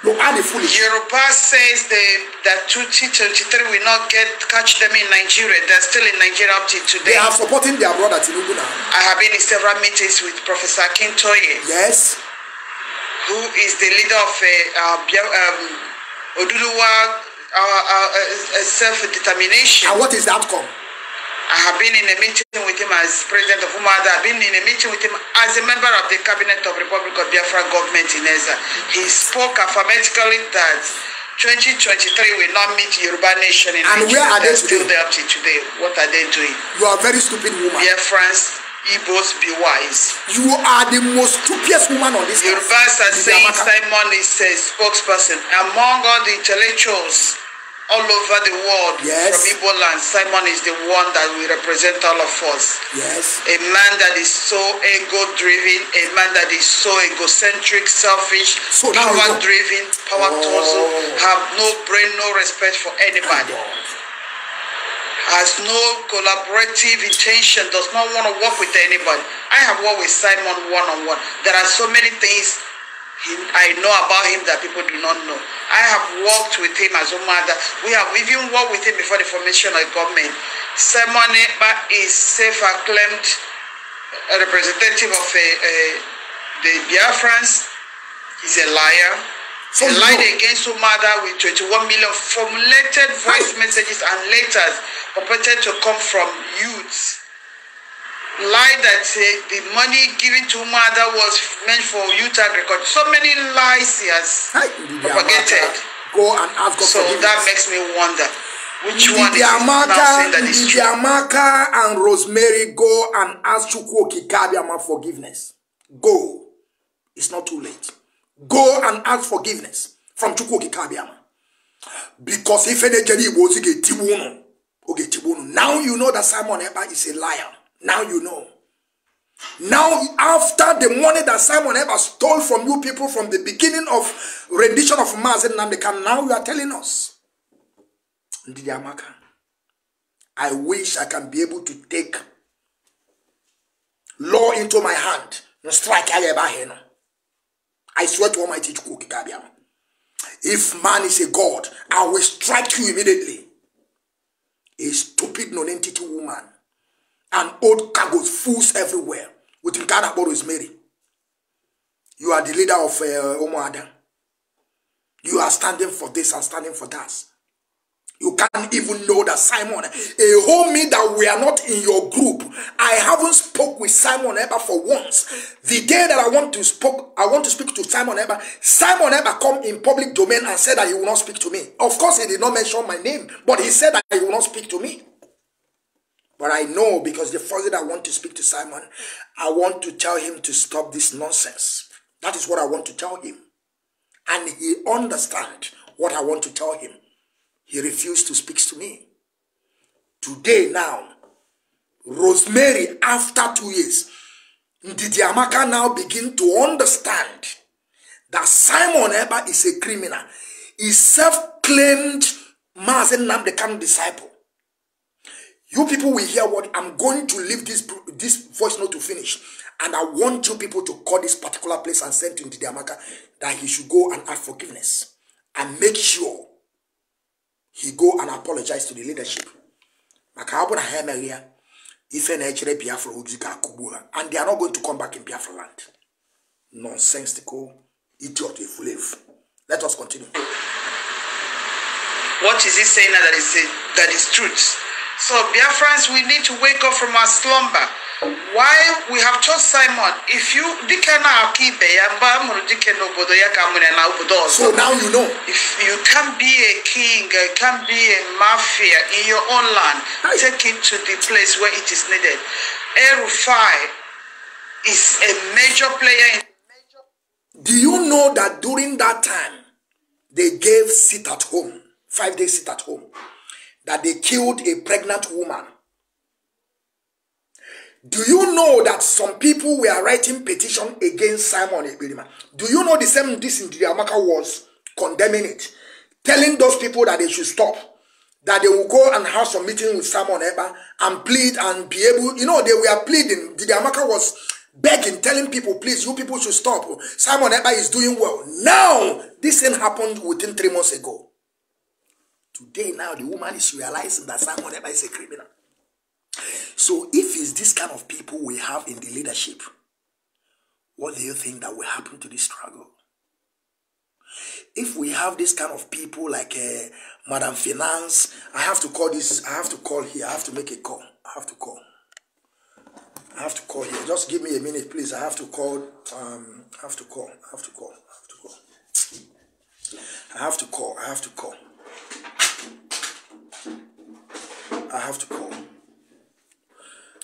You are the foolish. Yoruba says they, that twenty twenty-three will not get catch them in Nigeria. They're still in Nigeria up till today. They are supporting their brother Tinubu now. I have been in several meetings with Professor Akintoye. Yes. Who is the leader of a, uh, um, Oduluwa uh, uh, uh, self-determination. And what is the outcome? I have been in a meeting with him as president of Umada. I have been in a meeting with him as a member of the cabinet of Republic of Biafra government in Ezza. He spoke affirmatively that twenty twenty-three will not meet Yoruba nation in and Nigeria. Where are they today? Still there up to today. What are they doing? You are a very stupid woman. Biafrans, Igbos, be wise. You are the most stupidest woman on this earth. Yorubas are saying Simon is a spokesperson. Among all the intellectuals all over the world, yes, from Igbo land, Simon is the one that will represent all of us. Yes. A man that is so ego-driven, a man that is so egocentric, selfish, so power-driven, power-torso, oh. have no brain, no respect for anybody. Has no collaborative intention, does not want to work with anybody. I have worked with Simon one-on-one. There are so many things He, I know about him that people do not know. I have worked with him as a mother. We have even worked with him before the formation of government. Simon Eberiman is self-acclaimed representative of a, a, the Biafrans. He's a liar. He oh, lied no. against Umada with twenty-one million formulated voice messages and letters purported to come from youths. Lie that uh, the money given to Umada was meant for youth agriculture. So many lies he has Ndidi propagated. Amaka, go and ask God so forgiveness. That makes me wonder which Ndidi one is Amaka, now saying that is Ndidi true. Amaka and Rosemary, go and ask Chukwu Okike Abiama forgiveness. Go. It's not too late. Go and ask forgiveness from Chukwu Okike Abiama. Because if anybody was a Tibuno, okay, Tibuno. Now you know that Simon Eberiman is a liar. Now you know. Now, after the money that Simon Eberiman stole from you people from the beginning of rendition of Mazi Nnamdi Kanu, now you are telling us. Ndidi Amaka, I wish I can be able to take law into my hand. No strike here. I swear to Almighty Chukwu Okike Abiama. If man is a god, I will strike you immediately. A stupid non-entity woman. And old cargoes, fools everywhere. With Nkana Boro is Mary. You are the leader of uh, Umuada. You are standing for this and standing for that. You can't even know that Simon, a homie that we are not in your group. I haven't spoke with Simon Eberiman for once. The day that I want to spoke, I want to speak to Simon Eberiman. Simon Eberiman come in public domain and said that he will not speak to me. Of course, he did not mention my name, but he said that he will not speak to me. But I know because the first day I want to speak to Simon, I want to tell him to stop this nonsense. That is what I want to tell him. And he understands what I want to tell him. He refused to speak to me. Today now, Rosemary, after two years, Ndidi Amaka now begin to understand that Simon Eberiman is a criminal. He's self-claimed Mazi Nnamdi Kanu disciple. You people will hear what I'm going to leave this, this voice note to finish. And I want you people to call this particular place and send to Ndidi Amaka that he should go and ask forgiveness. And make sure he go and apologize to the leadership. And they are not going to come back in Biafra land. Nonsensical, idiot, if you live. Let us continue. What is he saying now that is, that is truth? So, dear friends, we need to wake up from our slumber. Why we have chose Simon? If you so now you know. If you can be a king, can be a mafia in your own land, take it to the place where it is needed. El Rufai is a major player in. Do you know that during that time, they gave sit at home, five days sit at home, that they killed a pregnant woman? Do you know that some people were writing petition against Simon Eberiman? Do you know the same this Ndidi Amaka was condemning it, telling those people that they should stop, that they will go and have some meeting with Simon Eba and plead and be able, you know, they were pleading. Ndidi Amaka was begging, telling people, please, you people should stop. Simon Eba is doing well. Now, this thing happened within three months ago. Today, now, the woman is realizing that Simon Eba is a criminal. So, if it's this kind of people we have in the leadership, what do you think that will happen to this struggle? If we have this kind of people like uh, Madame Finance, I have to call this, I have to call here, I have to make a call, I have to call, I have to call here, just give me a minute please, I have to call, um, I have to call, I have to call, I have to call, I have to call, I have to call, I have to call,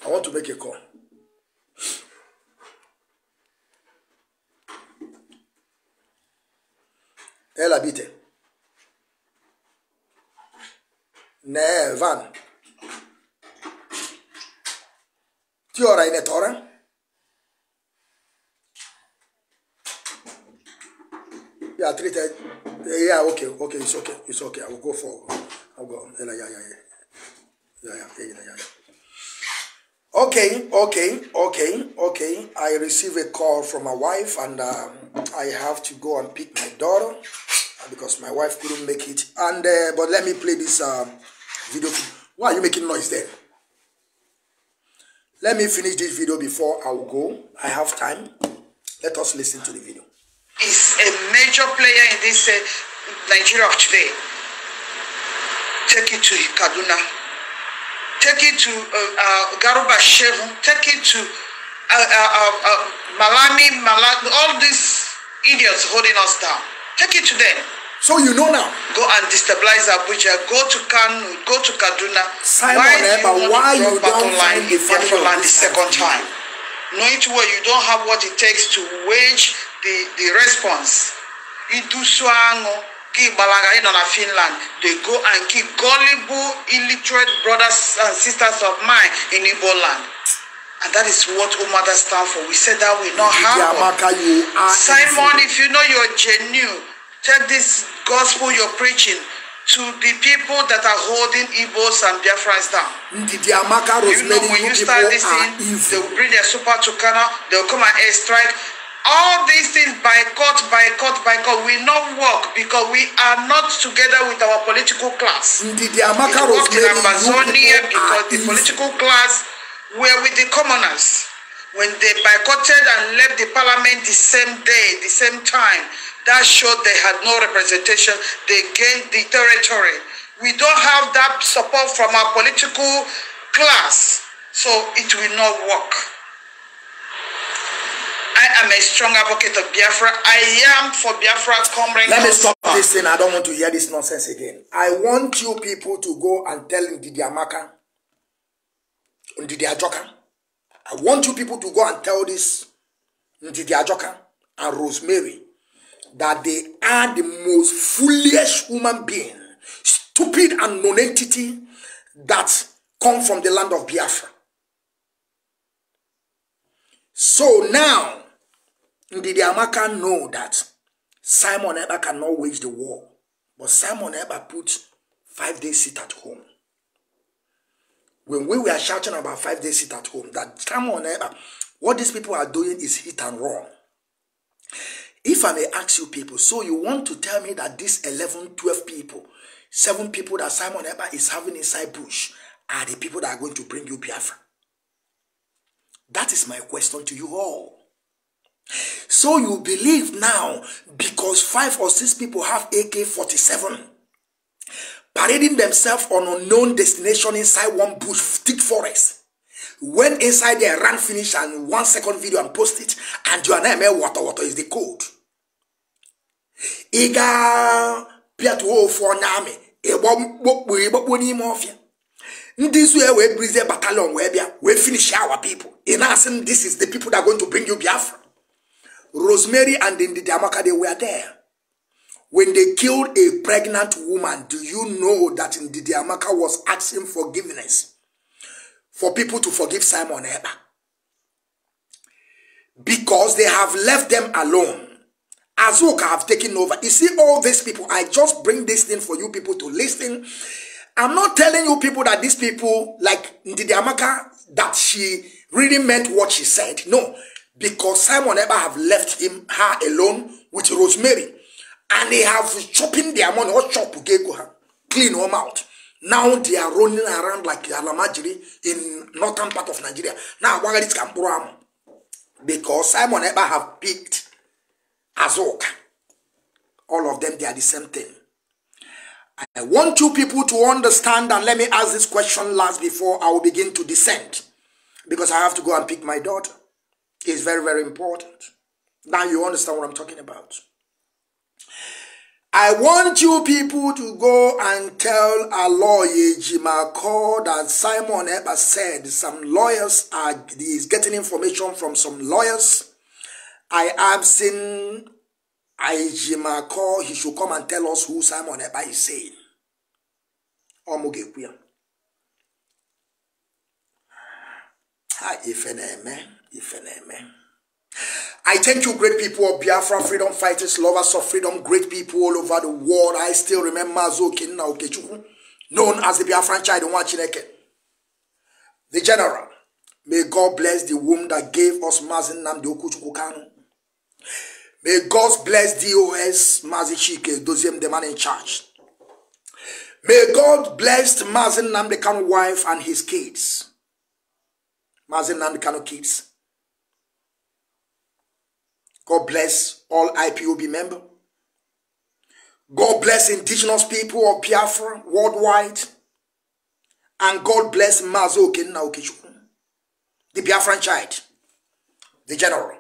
I want to make a call. Elle habite. Nevan. Tu auras une torrent? Yeah, treated. Yeah, okay, okay, it's okay, it's okay. I will go for. I'll go. Yeah, yeah, yeah, yeah, yeah, yeah, yeah. Okay, okay, okay, okay. I receive a call from my wife, and um, I have to go and pick my daughter because my wife couldn't make it. And uh, but let me play this um, video. Why are you making noise there? Let me finish this video before I will go. I have time. Let us listen to the video. It's a major player in this uh, Nigeria of today. Take it to Kaduna. Take it to uh, uh, Garuba Shehu. Take it to uh, uh, uh, uh, Malami, Malami, all these idiots holding us down. Take it to them. So you know now. Go and destabilize Abuja. Go to Kanu. Go to Kaduna. Simon, why do you but want why to you back online in Biafra the second time? Knowing to where you don't have what it takes to wage the, the response. Finland, they go and keep gullible, illiterate brothers and sisters of mine in Igbo land. And that is what Umada stands for. We said that we not have Simon, if you know you're genuine, take this gospel you're preaching to the people that are holding Igbos and Biafrans down. You know, when you start this thing, they will bring their super to Kana, they will come and air strike. All these things by court, by court, by court will not work because we are not together with our political class. Ndidi Amaka it worked in Amazonia because the political class were with the commoners. When they boycotted and left the parliament the same day, the same time, that showed they had no representation. They gained the territory. We don't have that support from our political class, so it will not work. I am a strong advocate of Biafra. I am for Biafra. Comrades. Let me stop this thing. I don't want to hear this nonsense again. I want you people to go and tell Ndidi Amaka, Ndidi Ajoka. I want you people to go and tell this Ndidi Ajoka and Rosemary that they are the most foolish human being, stupid and non-entity that come from the land of Biafra. So now, Ndidi Amaka know that Simon Eba cannot wage the war. But Simon Eba put five days sit at home. When we were shouting about five days sit at home, that Simon Eba, what these people are doing is hit and run. If I may ask you people, so you want to tell me that these eleven, twelve people, seven people that Simon Eba is having inside bush are the people that are going to bring you Biafra? That is my question to you all. So you believe now because five or six people have A K forty-seven parading themselves on unknown destination inside one bush thick forest, went inside there, ran finish and one second video and post it, and your name water water is the code. Iga Piatu for Nami, a bomb, This way we breeze battalion we bia we finish our people. In essence, this is the people that are going to bring you Biafra. Rosemary and Ndidi Amaka, they were there. When they killed a pregnant woman, do you know that Ndidi Amaka was asking forgiveness for people to forgive Simon Eba? Because they have left them alone. Azoka have taken over. You see all these people, I just bring this thing for you people to listen. I'm not telling you people that these people, like Ndidi Amaka, that she really meant what she said. No, because Simon Eba have left him, her alone with Rosemary. And they have chopping their money or chop clean home out. Now they are running around like Alamajiri in northern part of Nigeria. Now Wagaris can program because Simon Eba have picked Azoka. All of them, they are the same thing. I want you people to understand, and let me ask this question last before I will begin to descend, because I have to go and pick my daughter. It's very, very important. Now you understand what I'm talking about. I want you people to go and tell Aloy Ejimako that Simon Eba said some lawyers are, he's getting information from some lawyers. I have seen Ejimako, he should come and tell us who Simon Eba is saying. Omugekwiam. Ha ifeneme, ifeneme. I thank you, great people of Biafra, freedom fighters, lovers of freedom, great people all over the world. I still remember Azokin now Ikechukwu, known as the Biafran child in Wachineke, the general. May God bless the womb that gave us Mazi Nnamdi Kanu. May God bless D O S Mazi Chike Edoziem, the man in charge. May God bless Mazi Nnamdi Kanu wife and his kids. Mazi Nnamdi Kanu kids. God bless all I P O B members. God bless indigenous people of Biafra worldwide. And God bless Mazi Okechukwu, the Biafran child, the general.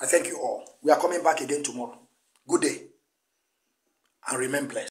I thank you all. We are coming back again tomorrow. Good day. And remain blessed.